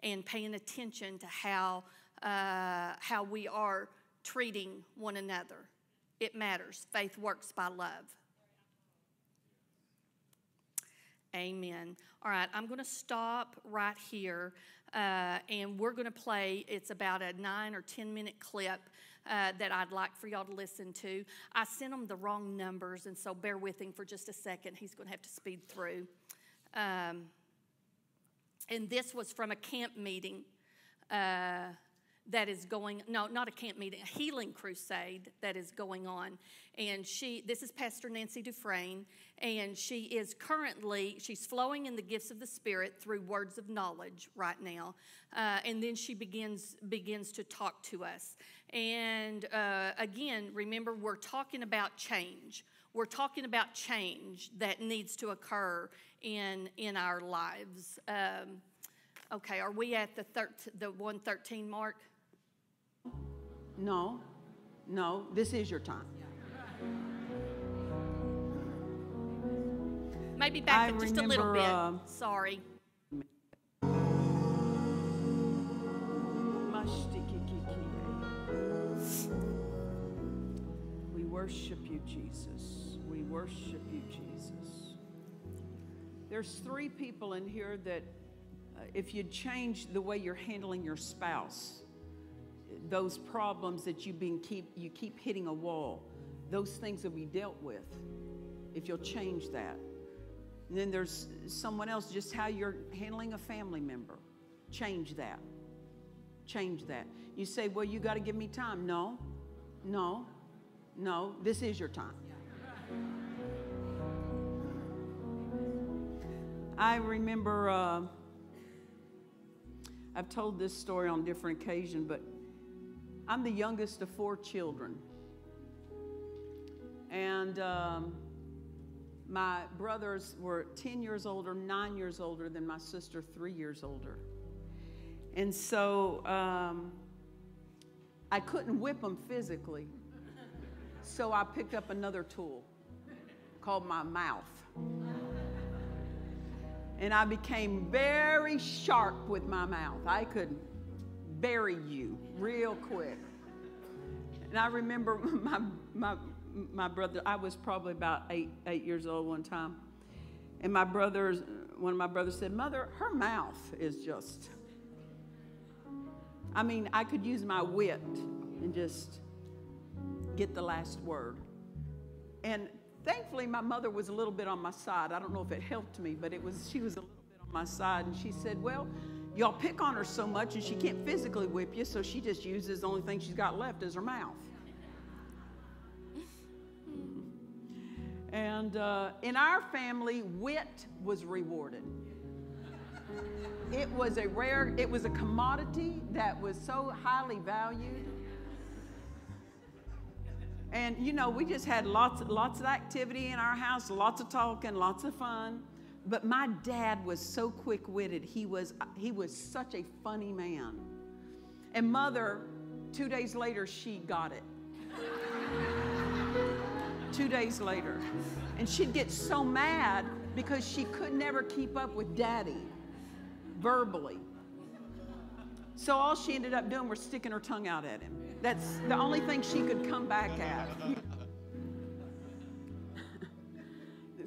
and paying attention to how we are treating one another. It matters. Faith works by love. Amen. All right, I'm going to stop right here, and we're going to play. It's about a 9 or 10 minute clip that I'd like for y'all to listen to. I sent him the wrong numbers, and so bear with him for just a second. He's going to have to speed through. And this was from a camp meeting that is going, no, not a camp meeting, a healing crusade that is going on. And this is Pastor Nancy Dufresne, and she is currently, she's flowing in the gifts of the Spirit through words of knowledge right now. And then she begins to talk to us. And again, remember, we're talking about change. We're talking about change that needs to occur in our lives. Okay, are we at the 1:13 mark? No, no, this is your time. Maybe back up just a little bit. Sorry. We worship you, Jesus. We worship you, Jesus. There's three people in here that, if you'd change the way you're handling your spouse, those problems that you keep hitting a wall, those things will be dealt with if you'll change that. And then there's someone else, just how you're handling a family member. Change that. Change that. You say, well, you got to give me time. No, no, no, this is your time. I remember, I've told this story on different occasions, but I'm the youngest of 4 children. And my brothers were 10 years older, 9 years older than my sister, 3 years older. And so I couldn't whip them physically. So I picked up another tool called my mouth. And I became very sharp with my mouth. I could bury you real quick. And I remember my brother, I was probably about eight years old one time, and one of my brothers said, Mother, her mouth is just, I mean, I could use my wit and just get the last word. And thankfully, my mother was a little bit on my side. I don't know if it helped me, but she was a little bit on my side, and she said, well, y'all pick on her so much, and she can't physically whip you, so she just uses the only thing she's got left is her mouth. And in our family, wit was rewarded. It was a commodity that was so highly valued. And, you know, we just had lots of activity in our house, lots of talking, lots of fun. But my dad was so quick-witted. He was such a funny man. And Mother, 2 days later, she got it. 2 days later. And she'd get so mad because she could never keep up with Daddy verbally. So all she ended up doing was sticking her tongue out at him. That's the only thing she could come back at.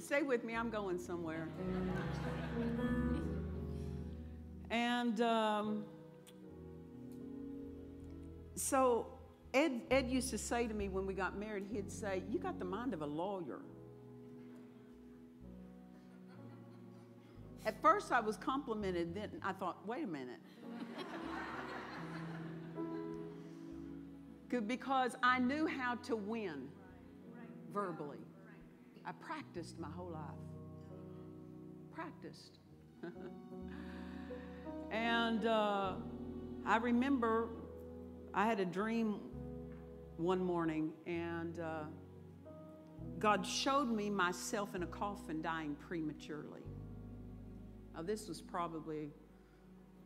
Stay with me. I'm going somewhere. And so Ed used to say to me when we got married, he'd say, "You got the mind of a lawyer." At first I was complimented, then I thought, wait a minute. Because I knew how to win verbally. I practiced my whole life. Practiced. And I remember I had a dream one morning, and God showed me myself in a coffin dying prematurely. Now, this was probably,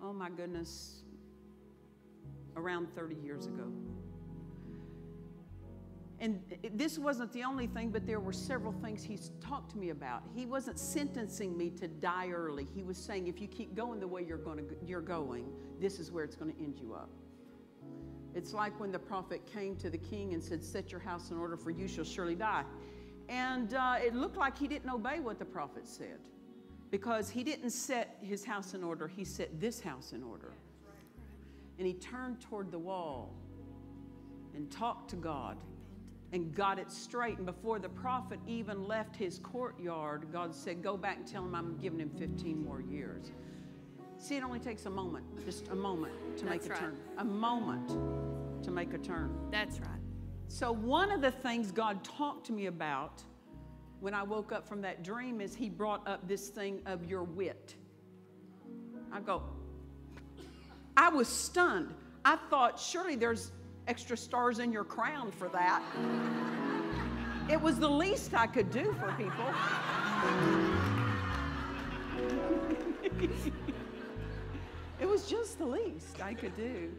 oh my goodness, around 30 years ago. And this wasn't the only thing, but there were several things he's talked to me about. He wasn't sentencing me to die early. He was saying, if you keep going the way you're going, this is where it's going to end you up. It's like when the prophet came to the king and said, "Set your house in order, for you shall surely die." And it looked like he didn't obey what the prophet said, because he didn't set his house in order. He set this house in order. And he turned toward the wall and talked to God and got it straight. And before the prophet even left his courtyard, God said, "Go back and tell him I'm giving him 15 more years." See, it only takes a moment, just a moment to make a turn. A moment to make a turn. That's right. So one of the things God talked to me about when I woke up from that dream is he brought up this thing of your wit. I was stunned. I thought, surely there's extra stars in your crown for that. It was the least I could do for people. It was just the least I could do.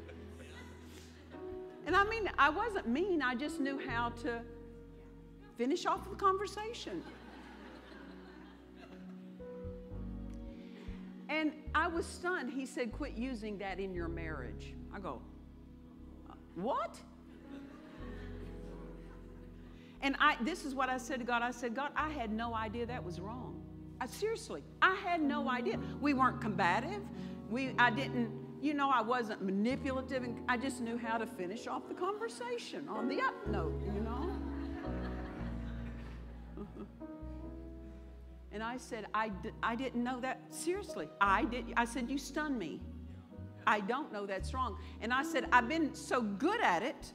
And I mean, I wasn't mean. I just knew how to finish off the conversation. And I was stunned. He said, "Quit using that in your marriage." I go, "What?" And this is what I said to God. I said, "God, I had no idea that was wrong. Seriously, I had no idea." We weren't combative. I didn't, I wasn't manipulative. And I just knew how to finish off the conversation on the up note, And I said, I didn't know that. Seriously, I said, "You stunned me. I don't know that's wrong." And I said, "I've been so good at it.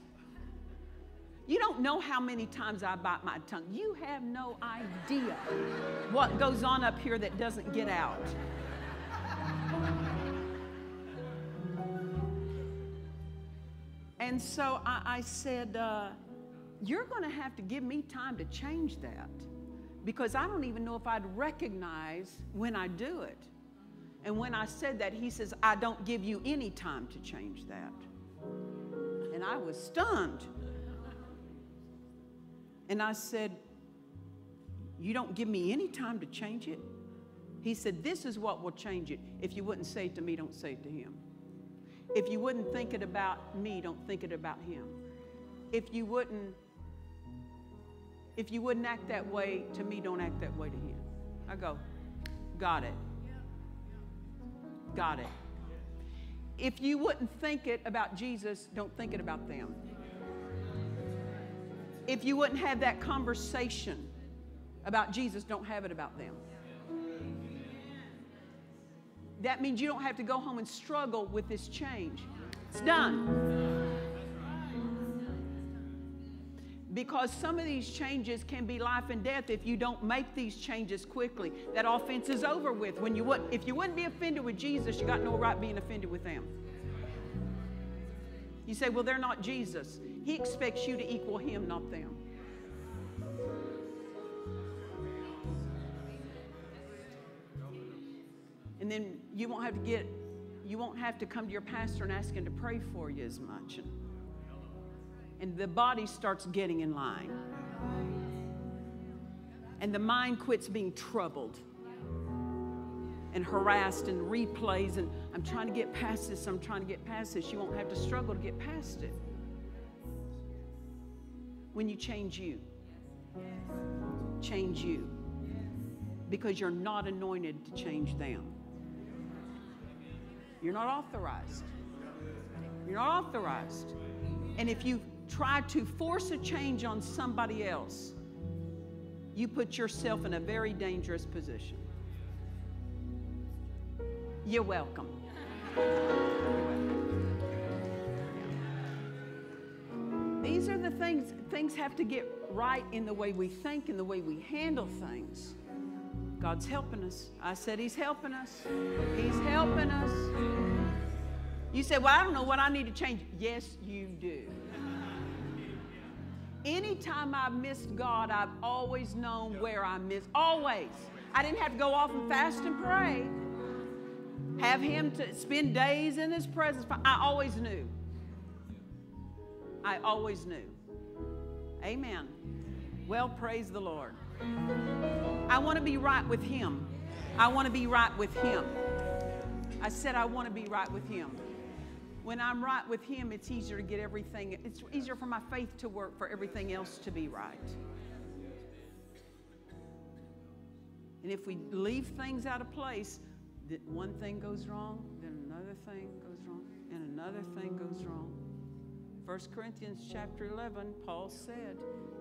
You don't know how many times I bite my tongue. You have no idea what goes on up here that doesn't get out." And so I said, "You're going to have to give me time to change that, because I don't even know if I'd recognize when I do it." And when I said that, he says, "I don't give you any time to change that." And I was stunned. And I said, "You don't give me any time to change it?" He said, "This is what will change it. If you wouldn't say it to me, don't say it to him. If you wouldn't think it about me, don't think it about him. If you wouldn't act that way to me, don't act that way to him." I go, "Got it. Got it. If you wouldn't think it about Jesus, don't think it about them. If you wouldn't have that conversation about Jesus, don't have it about them." That means you don't have to go home and struggle with this change. It's done. Because some of these changes can be life and death if you don't make these changes quickly. That offense is over with. If you wouldn't be offended with Jesus, you got no right being offended with them. You say, "Well, they're not Jesus." He expects you to equal him, not them. And then you won't have to come to your pastor and ask him to pray for you as much. And the body starts getting in line. And the mind quits being troubled and harassed and replays. And I'm trying to get past this. I'm trying to get past this. You won't have to struggle to get past it when you change you. Change you. because you're not anointed to change them. You're not authorized. You're not authorized. And if you try to force a change on somebody else, you put yourself in a very dangerous position. You're welcome. These are the things have to get right in the way we think and the way we handle things. God's helping us. I said he's helping us. He's helping us. You said, well, I don't know what I need to change. Yes, you do. Anytime I've missed God, I've always known where I missed. Always. I didn't have to go off and fast and pray. Have him to spend days in his presence. I always knew. I always knew. Amen. Well, praise the Lord. I want to be right with him. I want to be right with him. I said I want to be right with him. When I'm right with him, it's easier to get everything. It's easier for my faith to work, for everything else to be right. And if we leave things out of place, one thing goes wrong, then another thing goes wrong, and another thing goes wrong. 1 Corinthians chapter 11, Paul said,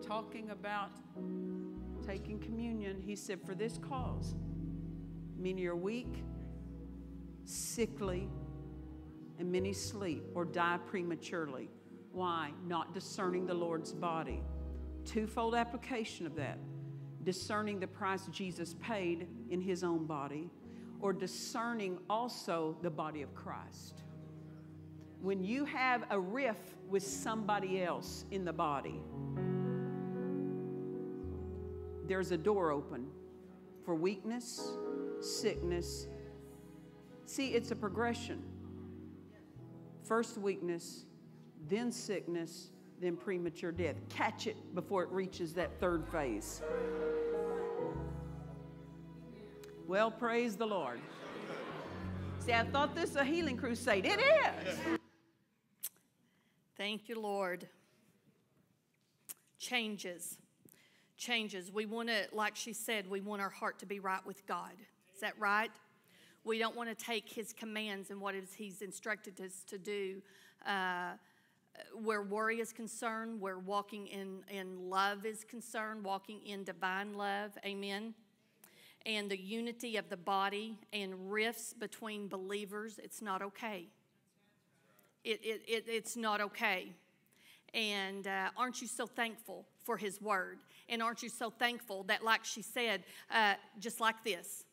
talking about taking communion, he said, for this cause, many are weak, sickly, and many sleep or die prematurely. Why? Not discerning the Lord's body. Twofold application of that. Discerning the price Jesus paid in his own body, or discerning also the body of Christ. When you have a rift with somebody else in the body, there's a door open for weakness, sickness. See, it's a progression. First weakness, then sickness, then premature death. Catch it before it reaches that third phase. Well, praise the Lord. See, I thought this was a healing crusade. It is. Thank you, Lord. Changes. Changes. We want to, like she said, we want our heart to be right with God. Is that right? We don't want to take his commands and what he's instructed us to do. Where worry is concerned, where walking in love is concerned, walking in divine love, amen, and the unity of the body and rifts between believers, it's not okay. It's not okay. And aren't you so thankful for his word? And aren't you so thankful that, like she said, just like this,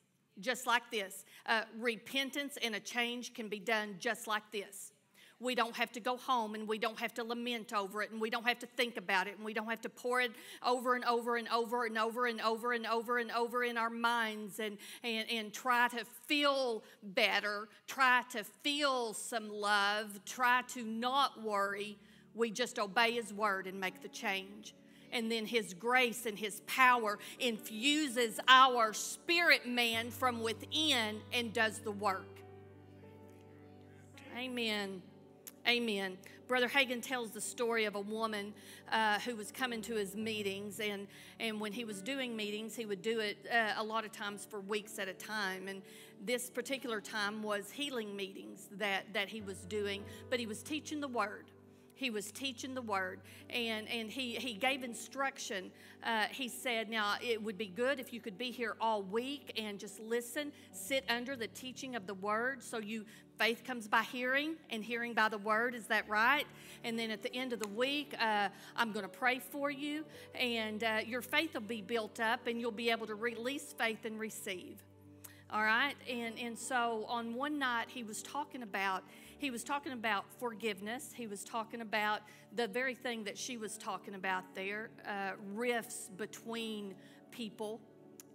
repentance and a change can be done just like this. We don't have to go home, and we don't have to lament over it, and we don't have to think about it, and we don't have to pour it over and over and over and over and over and over and over in our minds and try to feel better, try to feel some love, try to not worry. We just obey his word and make the change. And then his grace and his power infuses our spirit man from within and does the work. Amen. Amen. Brother Hagin tells the story of a woman who was coming to his meetings, and when he was doing meetings, he would do it a lot of times for weeks at a time. And this particular time was healing meetings that he was doing, but he was teaching the word. He was teaching the word, and he gave instruction. He said, now, it would be good if you could be here all week and just listen, sit under the teaching of the word. So faith comes by hearing, and hearing by the word. Is that right? And then at the end of the week, I'm going to pray for you, and your faith will be built up, and you'll be able to release faith and receive. All right? And so on one night, he was talking about forgiveness. He was talking about the very thing that she was talking about there, rifts between people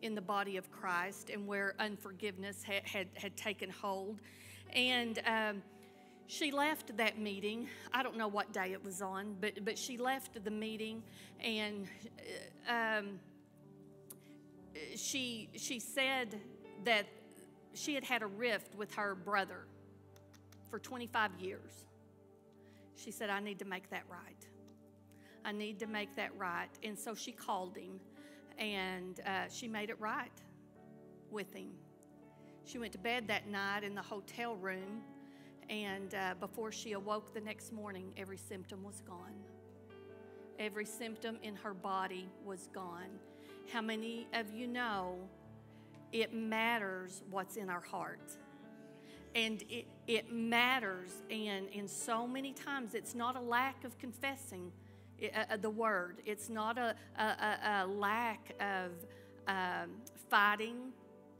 in the body of Christ, and where unforgiveness had taken hold. And she left that meeting. I don't know what day it was on, but she left the meeting, and she said that she had had a rift with her brother for 25 years. She said, I need to make that right. I need to make that right. And so she called him, and she made it right. with him. She went to bed that night in the hotel room, and before she awoke the next morning, every symptom was gone. Every symptom in her body was gone. How many of you know it matters what's in our heart? And it matters, and so many times it's not a lack of confessing the word. It's not a lack of fighting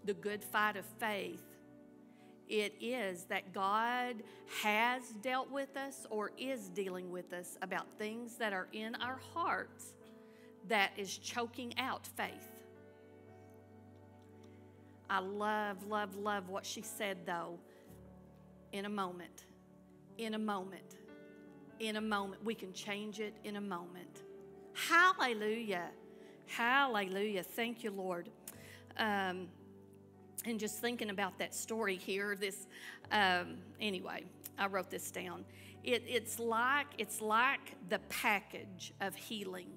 the good fight of faith. It is that God has dealt with us or is dealing with us about things that are in our hearts that is choking out faith. I love, love, love what she said, though. In a moment, in a moment, in a moment. We can change it in a moment. Hallelujah. Hallelujah. Thank you, Lord. And just thinking about that story here, this, anyway, I wrote this down. It's like the package of healing,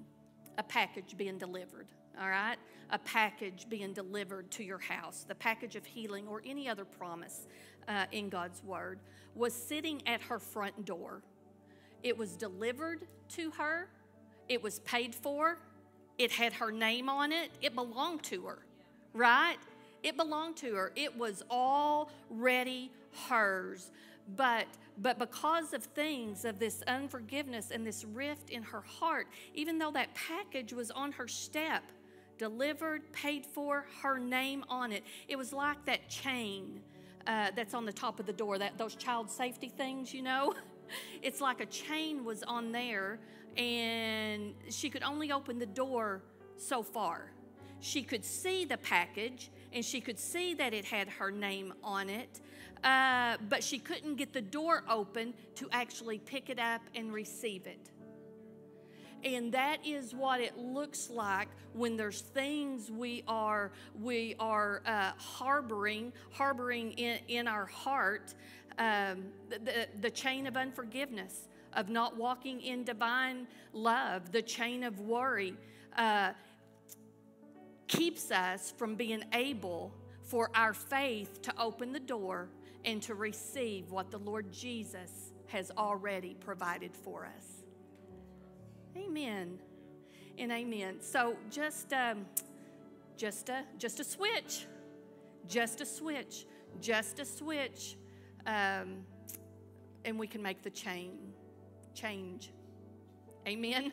a package being delivered, all right? A package being delivered to your house, the package of healing or any other promise in God's word, was sitting at her front door. It was delivered to her. It was paid for. It had her name on it. It belonged to her, right? It belonged to her. It was already hers. But because of things of this unforgiveness and this rift in her heart, even though that package was on her step, delivered, paid for, her name on it, it was like that chain that's on the top of the door, those child safety things, you know. It's like a chain was on there, and she could only open the door so far. She could see the package, and she could see that it had her name on it, but she couldn't get the door open to actually pick it up and receive it. And that is what it looks like when there's things we are harboring in our heart, the chain of unforgiveness, of not walking in divine love, the chain of worry, keeps us from being able for our faith to open the door and to receive what the Lord Jesus has already provided for us. Amen and amen. So just a switch, and we can make the change. Amen.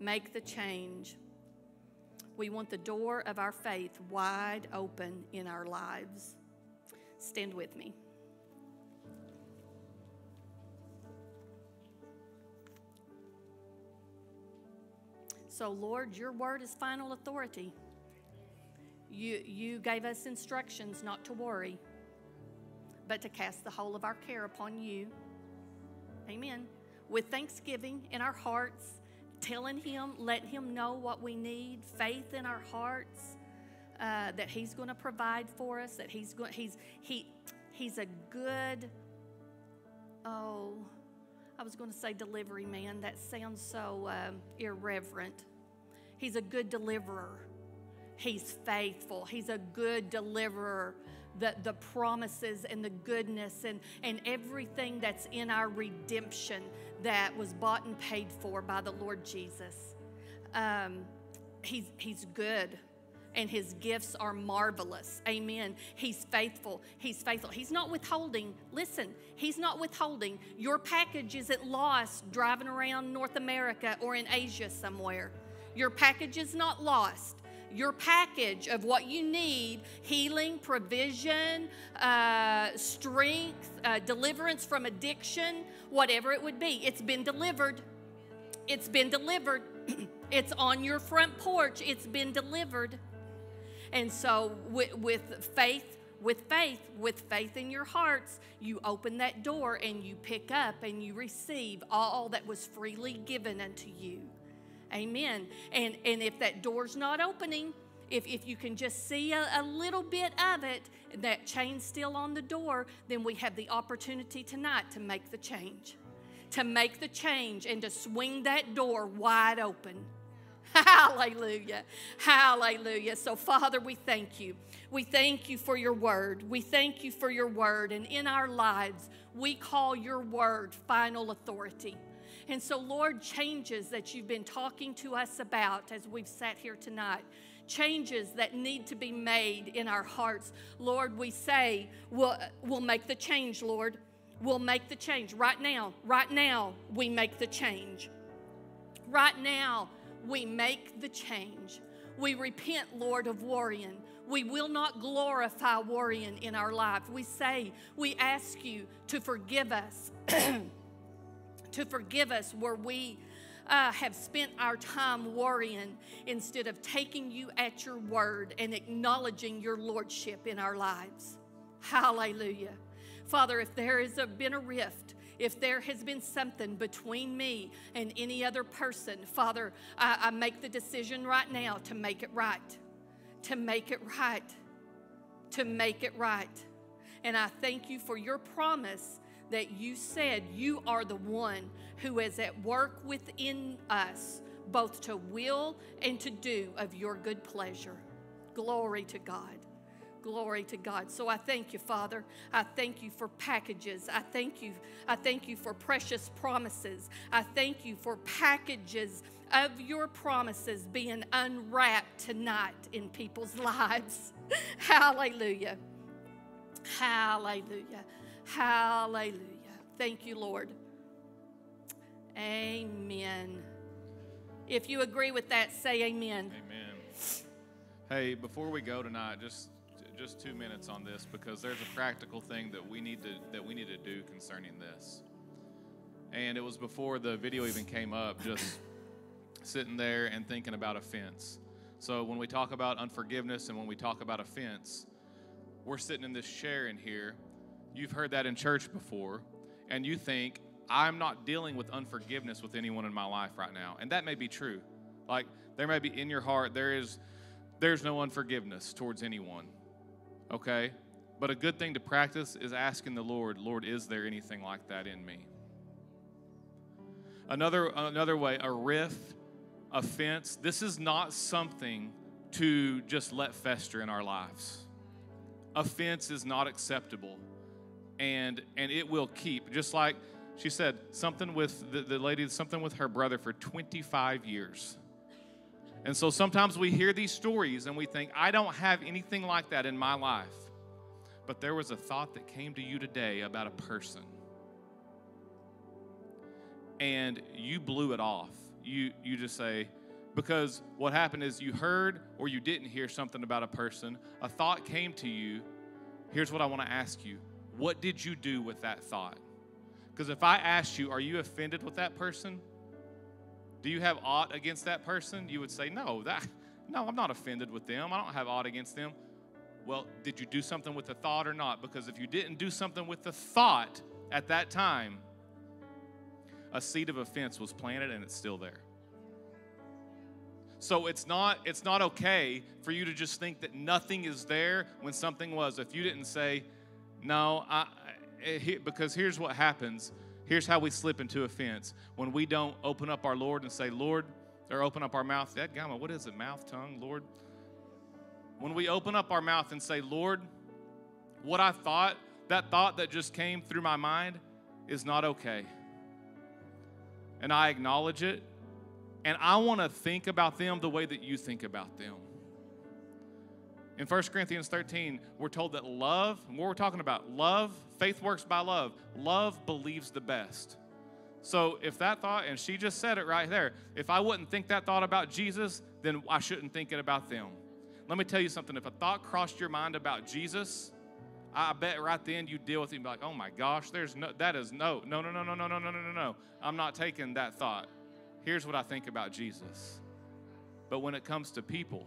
Make the change. We want the door of our faith wide open in our lives. Stand with me. So, Lord, your word is final authority. You gave us instructions not to worry, but to cast the whole of our care upon you. Amen. With thanksgiving in our hearts, telling him, letting him know what we need, faith in our hearts, that he's going to provide for us, that he's a good, oh, I was going to say delivery man. That sounds so irreverent. He's a good deliverer. He's faithful. He's a good deliverer. The promises and the goodness and everything that's in our redemption that was bought and paid for by the Lord Jesus. He's good. And his gifts are marvelous. Amen. He's faithful. He's faithful. He's not withholding. Listen, he's not withholding. Your package isn't lost driving around North America or in Asia somewhere. Your package is not lost. Your package of what you need, healing, provision, strength, deliverance from addiction, whatever it would be, it's been delivered. It's been delivered. It's on your front porch. It's been delivered. And so with faith in your hearts, you open that door and you pick up and you receive all that was freely given unto you. Amen. And if that door's not opening, if you can just see a little bit of it, that chain's still on the door, then we have the opportunity tonight to make the change. To make the change and to swing that door wide open. Hallelujah. Hallelujah. So, Father, we thank you. We thank you for your word. We thank you for your word. And in our lives, we call your word final authority. And so, Lord, changes that you've been talking to us about as we've sat here tonight, changes that need to be made in our hearts, Lord, we say, we'll make the change, Lord. We'll make the change right now, we make the change. Right now, we make the change. We repent, Lord, of worrying. We will not glorify worrying in our life. We say, we ask you to forgive us, to forgive us where we have spent our time worrying instead of taking you at your word and acknowledging your lordship in our lives. Hallelujah. Father, if there has been a rift, if there has been something between me and any other person, Father, I make the decision right now to make it right, to make it right, to make it right. And I thank you for your promise that you said you are the one who is at work within us, both to will and to do of your good pleasure. Glory to God. Glory to God. So I thank you, Father. I thank you for packages. I thank you for precious promises. I thank you for packages of your promises being unwrapped tonight in people's lives. Hallelujah. Hallelujah. Hallelujah. Thank you, Lord. Amen. If you agree with that, say amen. Amen. Hey, before we go tonight, just 2 minutes on this, because there's a practical thing that we need to do concerning this. And it was before the video even came up, just sitting there and thinking about offense. So when we talk about unforgiveness and when we talk about offense, we're sitting in this chair in here. You've heard that in church before, and you think, I'm not dealing with unforgiveness with anyone in my life right now. And that may be true. Like, there may be in your heart, there's no unforgiveness towards anyone. Okay? But a good thing to practice is asking the Lord, Lord, is there anything like that in me? Another way, a rift, offense. This is not something to just let fester in our lives. Offense is not acceptable, and it will keep. Just like she said, something with the lady, something with her brother for 25 years. And so sometimes we hear these stories and we think, I don't have anything like that in my life. But there was a thought that came to you today about a person. And you blew it off. You just say, because what happened is you heard or you didn't hear something about a person. A thought came to you. Here's what I want to ask you. What did you do with that thought? Because if I asked you, are you offended with that person? Do you have aught against that person? You would say, no, I'm not offended with them. I don't have aught against them. Well, did you do something with the thought or not? Because if you didn't do something with the thought at that time, a seed of offense was planted and it's still there. So it's not okay for you to just think that nothing is there when something was. If you didn't say, because here's what happens. Here's how we slip into offense. When we don't open up our Lord and say, Lord, or open up our mouth. Dadgum, what is it? Mouth, tongue, Lord. When we open up our mouth and say, Lord, what I thought, that thought that just came through my mind is not okay. And I acknowledge it. And I want to think about them the way that you think about them. In 1 Corinthians 13, we're told that love, what we're talking about, love, faith works by love. Love believes the best. So if that thought, and she just said it right there, if I wouldn't think that thought about Jesus, then I shouldn't think it about them. Let me tell you something. If a thought crossed your mind about Jesus, I bet right then you deal with it and be like, oh my gosh, no. I'm not taking that thought. Here's what I think about Jesus. But when it comes to people,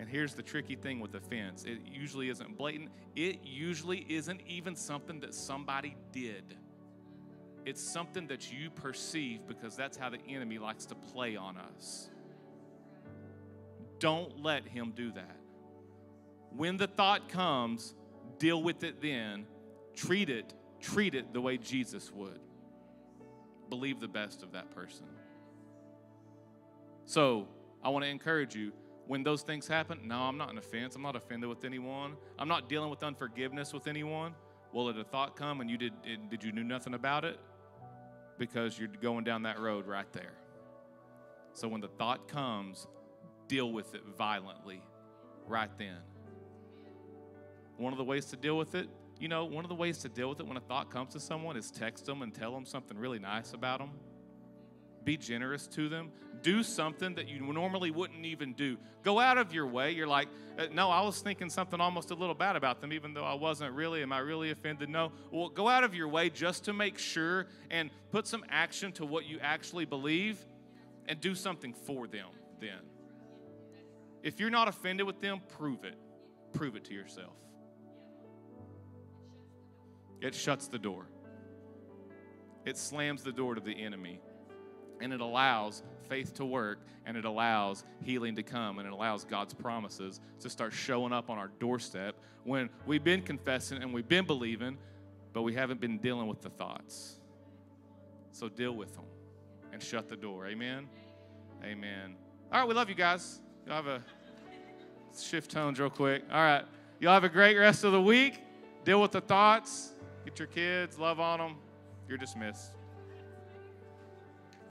and here's the tricky thing with offense. It usually isn't blatant. It usually isn't even something that somebody did. It's something that you perceive because that's how the enemy likes to play on us. Don't let him do that. When the thought comes, deal with it then. Treat it the way Jesus would. Believe the best of that person. So I want to encourage you, when those things happen, no, I'm not an offense. I'm not offended with anyone. I'm not dealing with unforgiveness with anyone. Well, did a thought come and you did you do nothing about it? Because you're going down that road right there. So when the thought comes, deal with it violently right then. One of the ways to deal with it, you know, one of the ways to deal with it when a thought comes to someone is text them and tell them something really nice about them. Be generous to them. Do something that you normally wouldn't even do. Go out of your way. You're like, no, I was thinking something almost a little bad about them, even though I wasn't really. Am I really offended? No. Well, go out of your way just to make sure and put some action to what you actually believe and do something for them then. If you're not offended with them, prove it. Prove it to yourself. It shuts the door. It slams the door to the enemy. And it allows faith to work, and it allows healing to come, and it allows God's promises to start showing up on our doorstep when we've been confessing and we've been believing, but we haven't been dealing with the thoughts. So deal with them and shut the door. Amen? Amen. All right, we love you guys. Y'all have a shift tones real quick. All right. Y'all have a great rest of the week. Deal with the thoughts. Get your kids. Love on them. You're dismissed.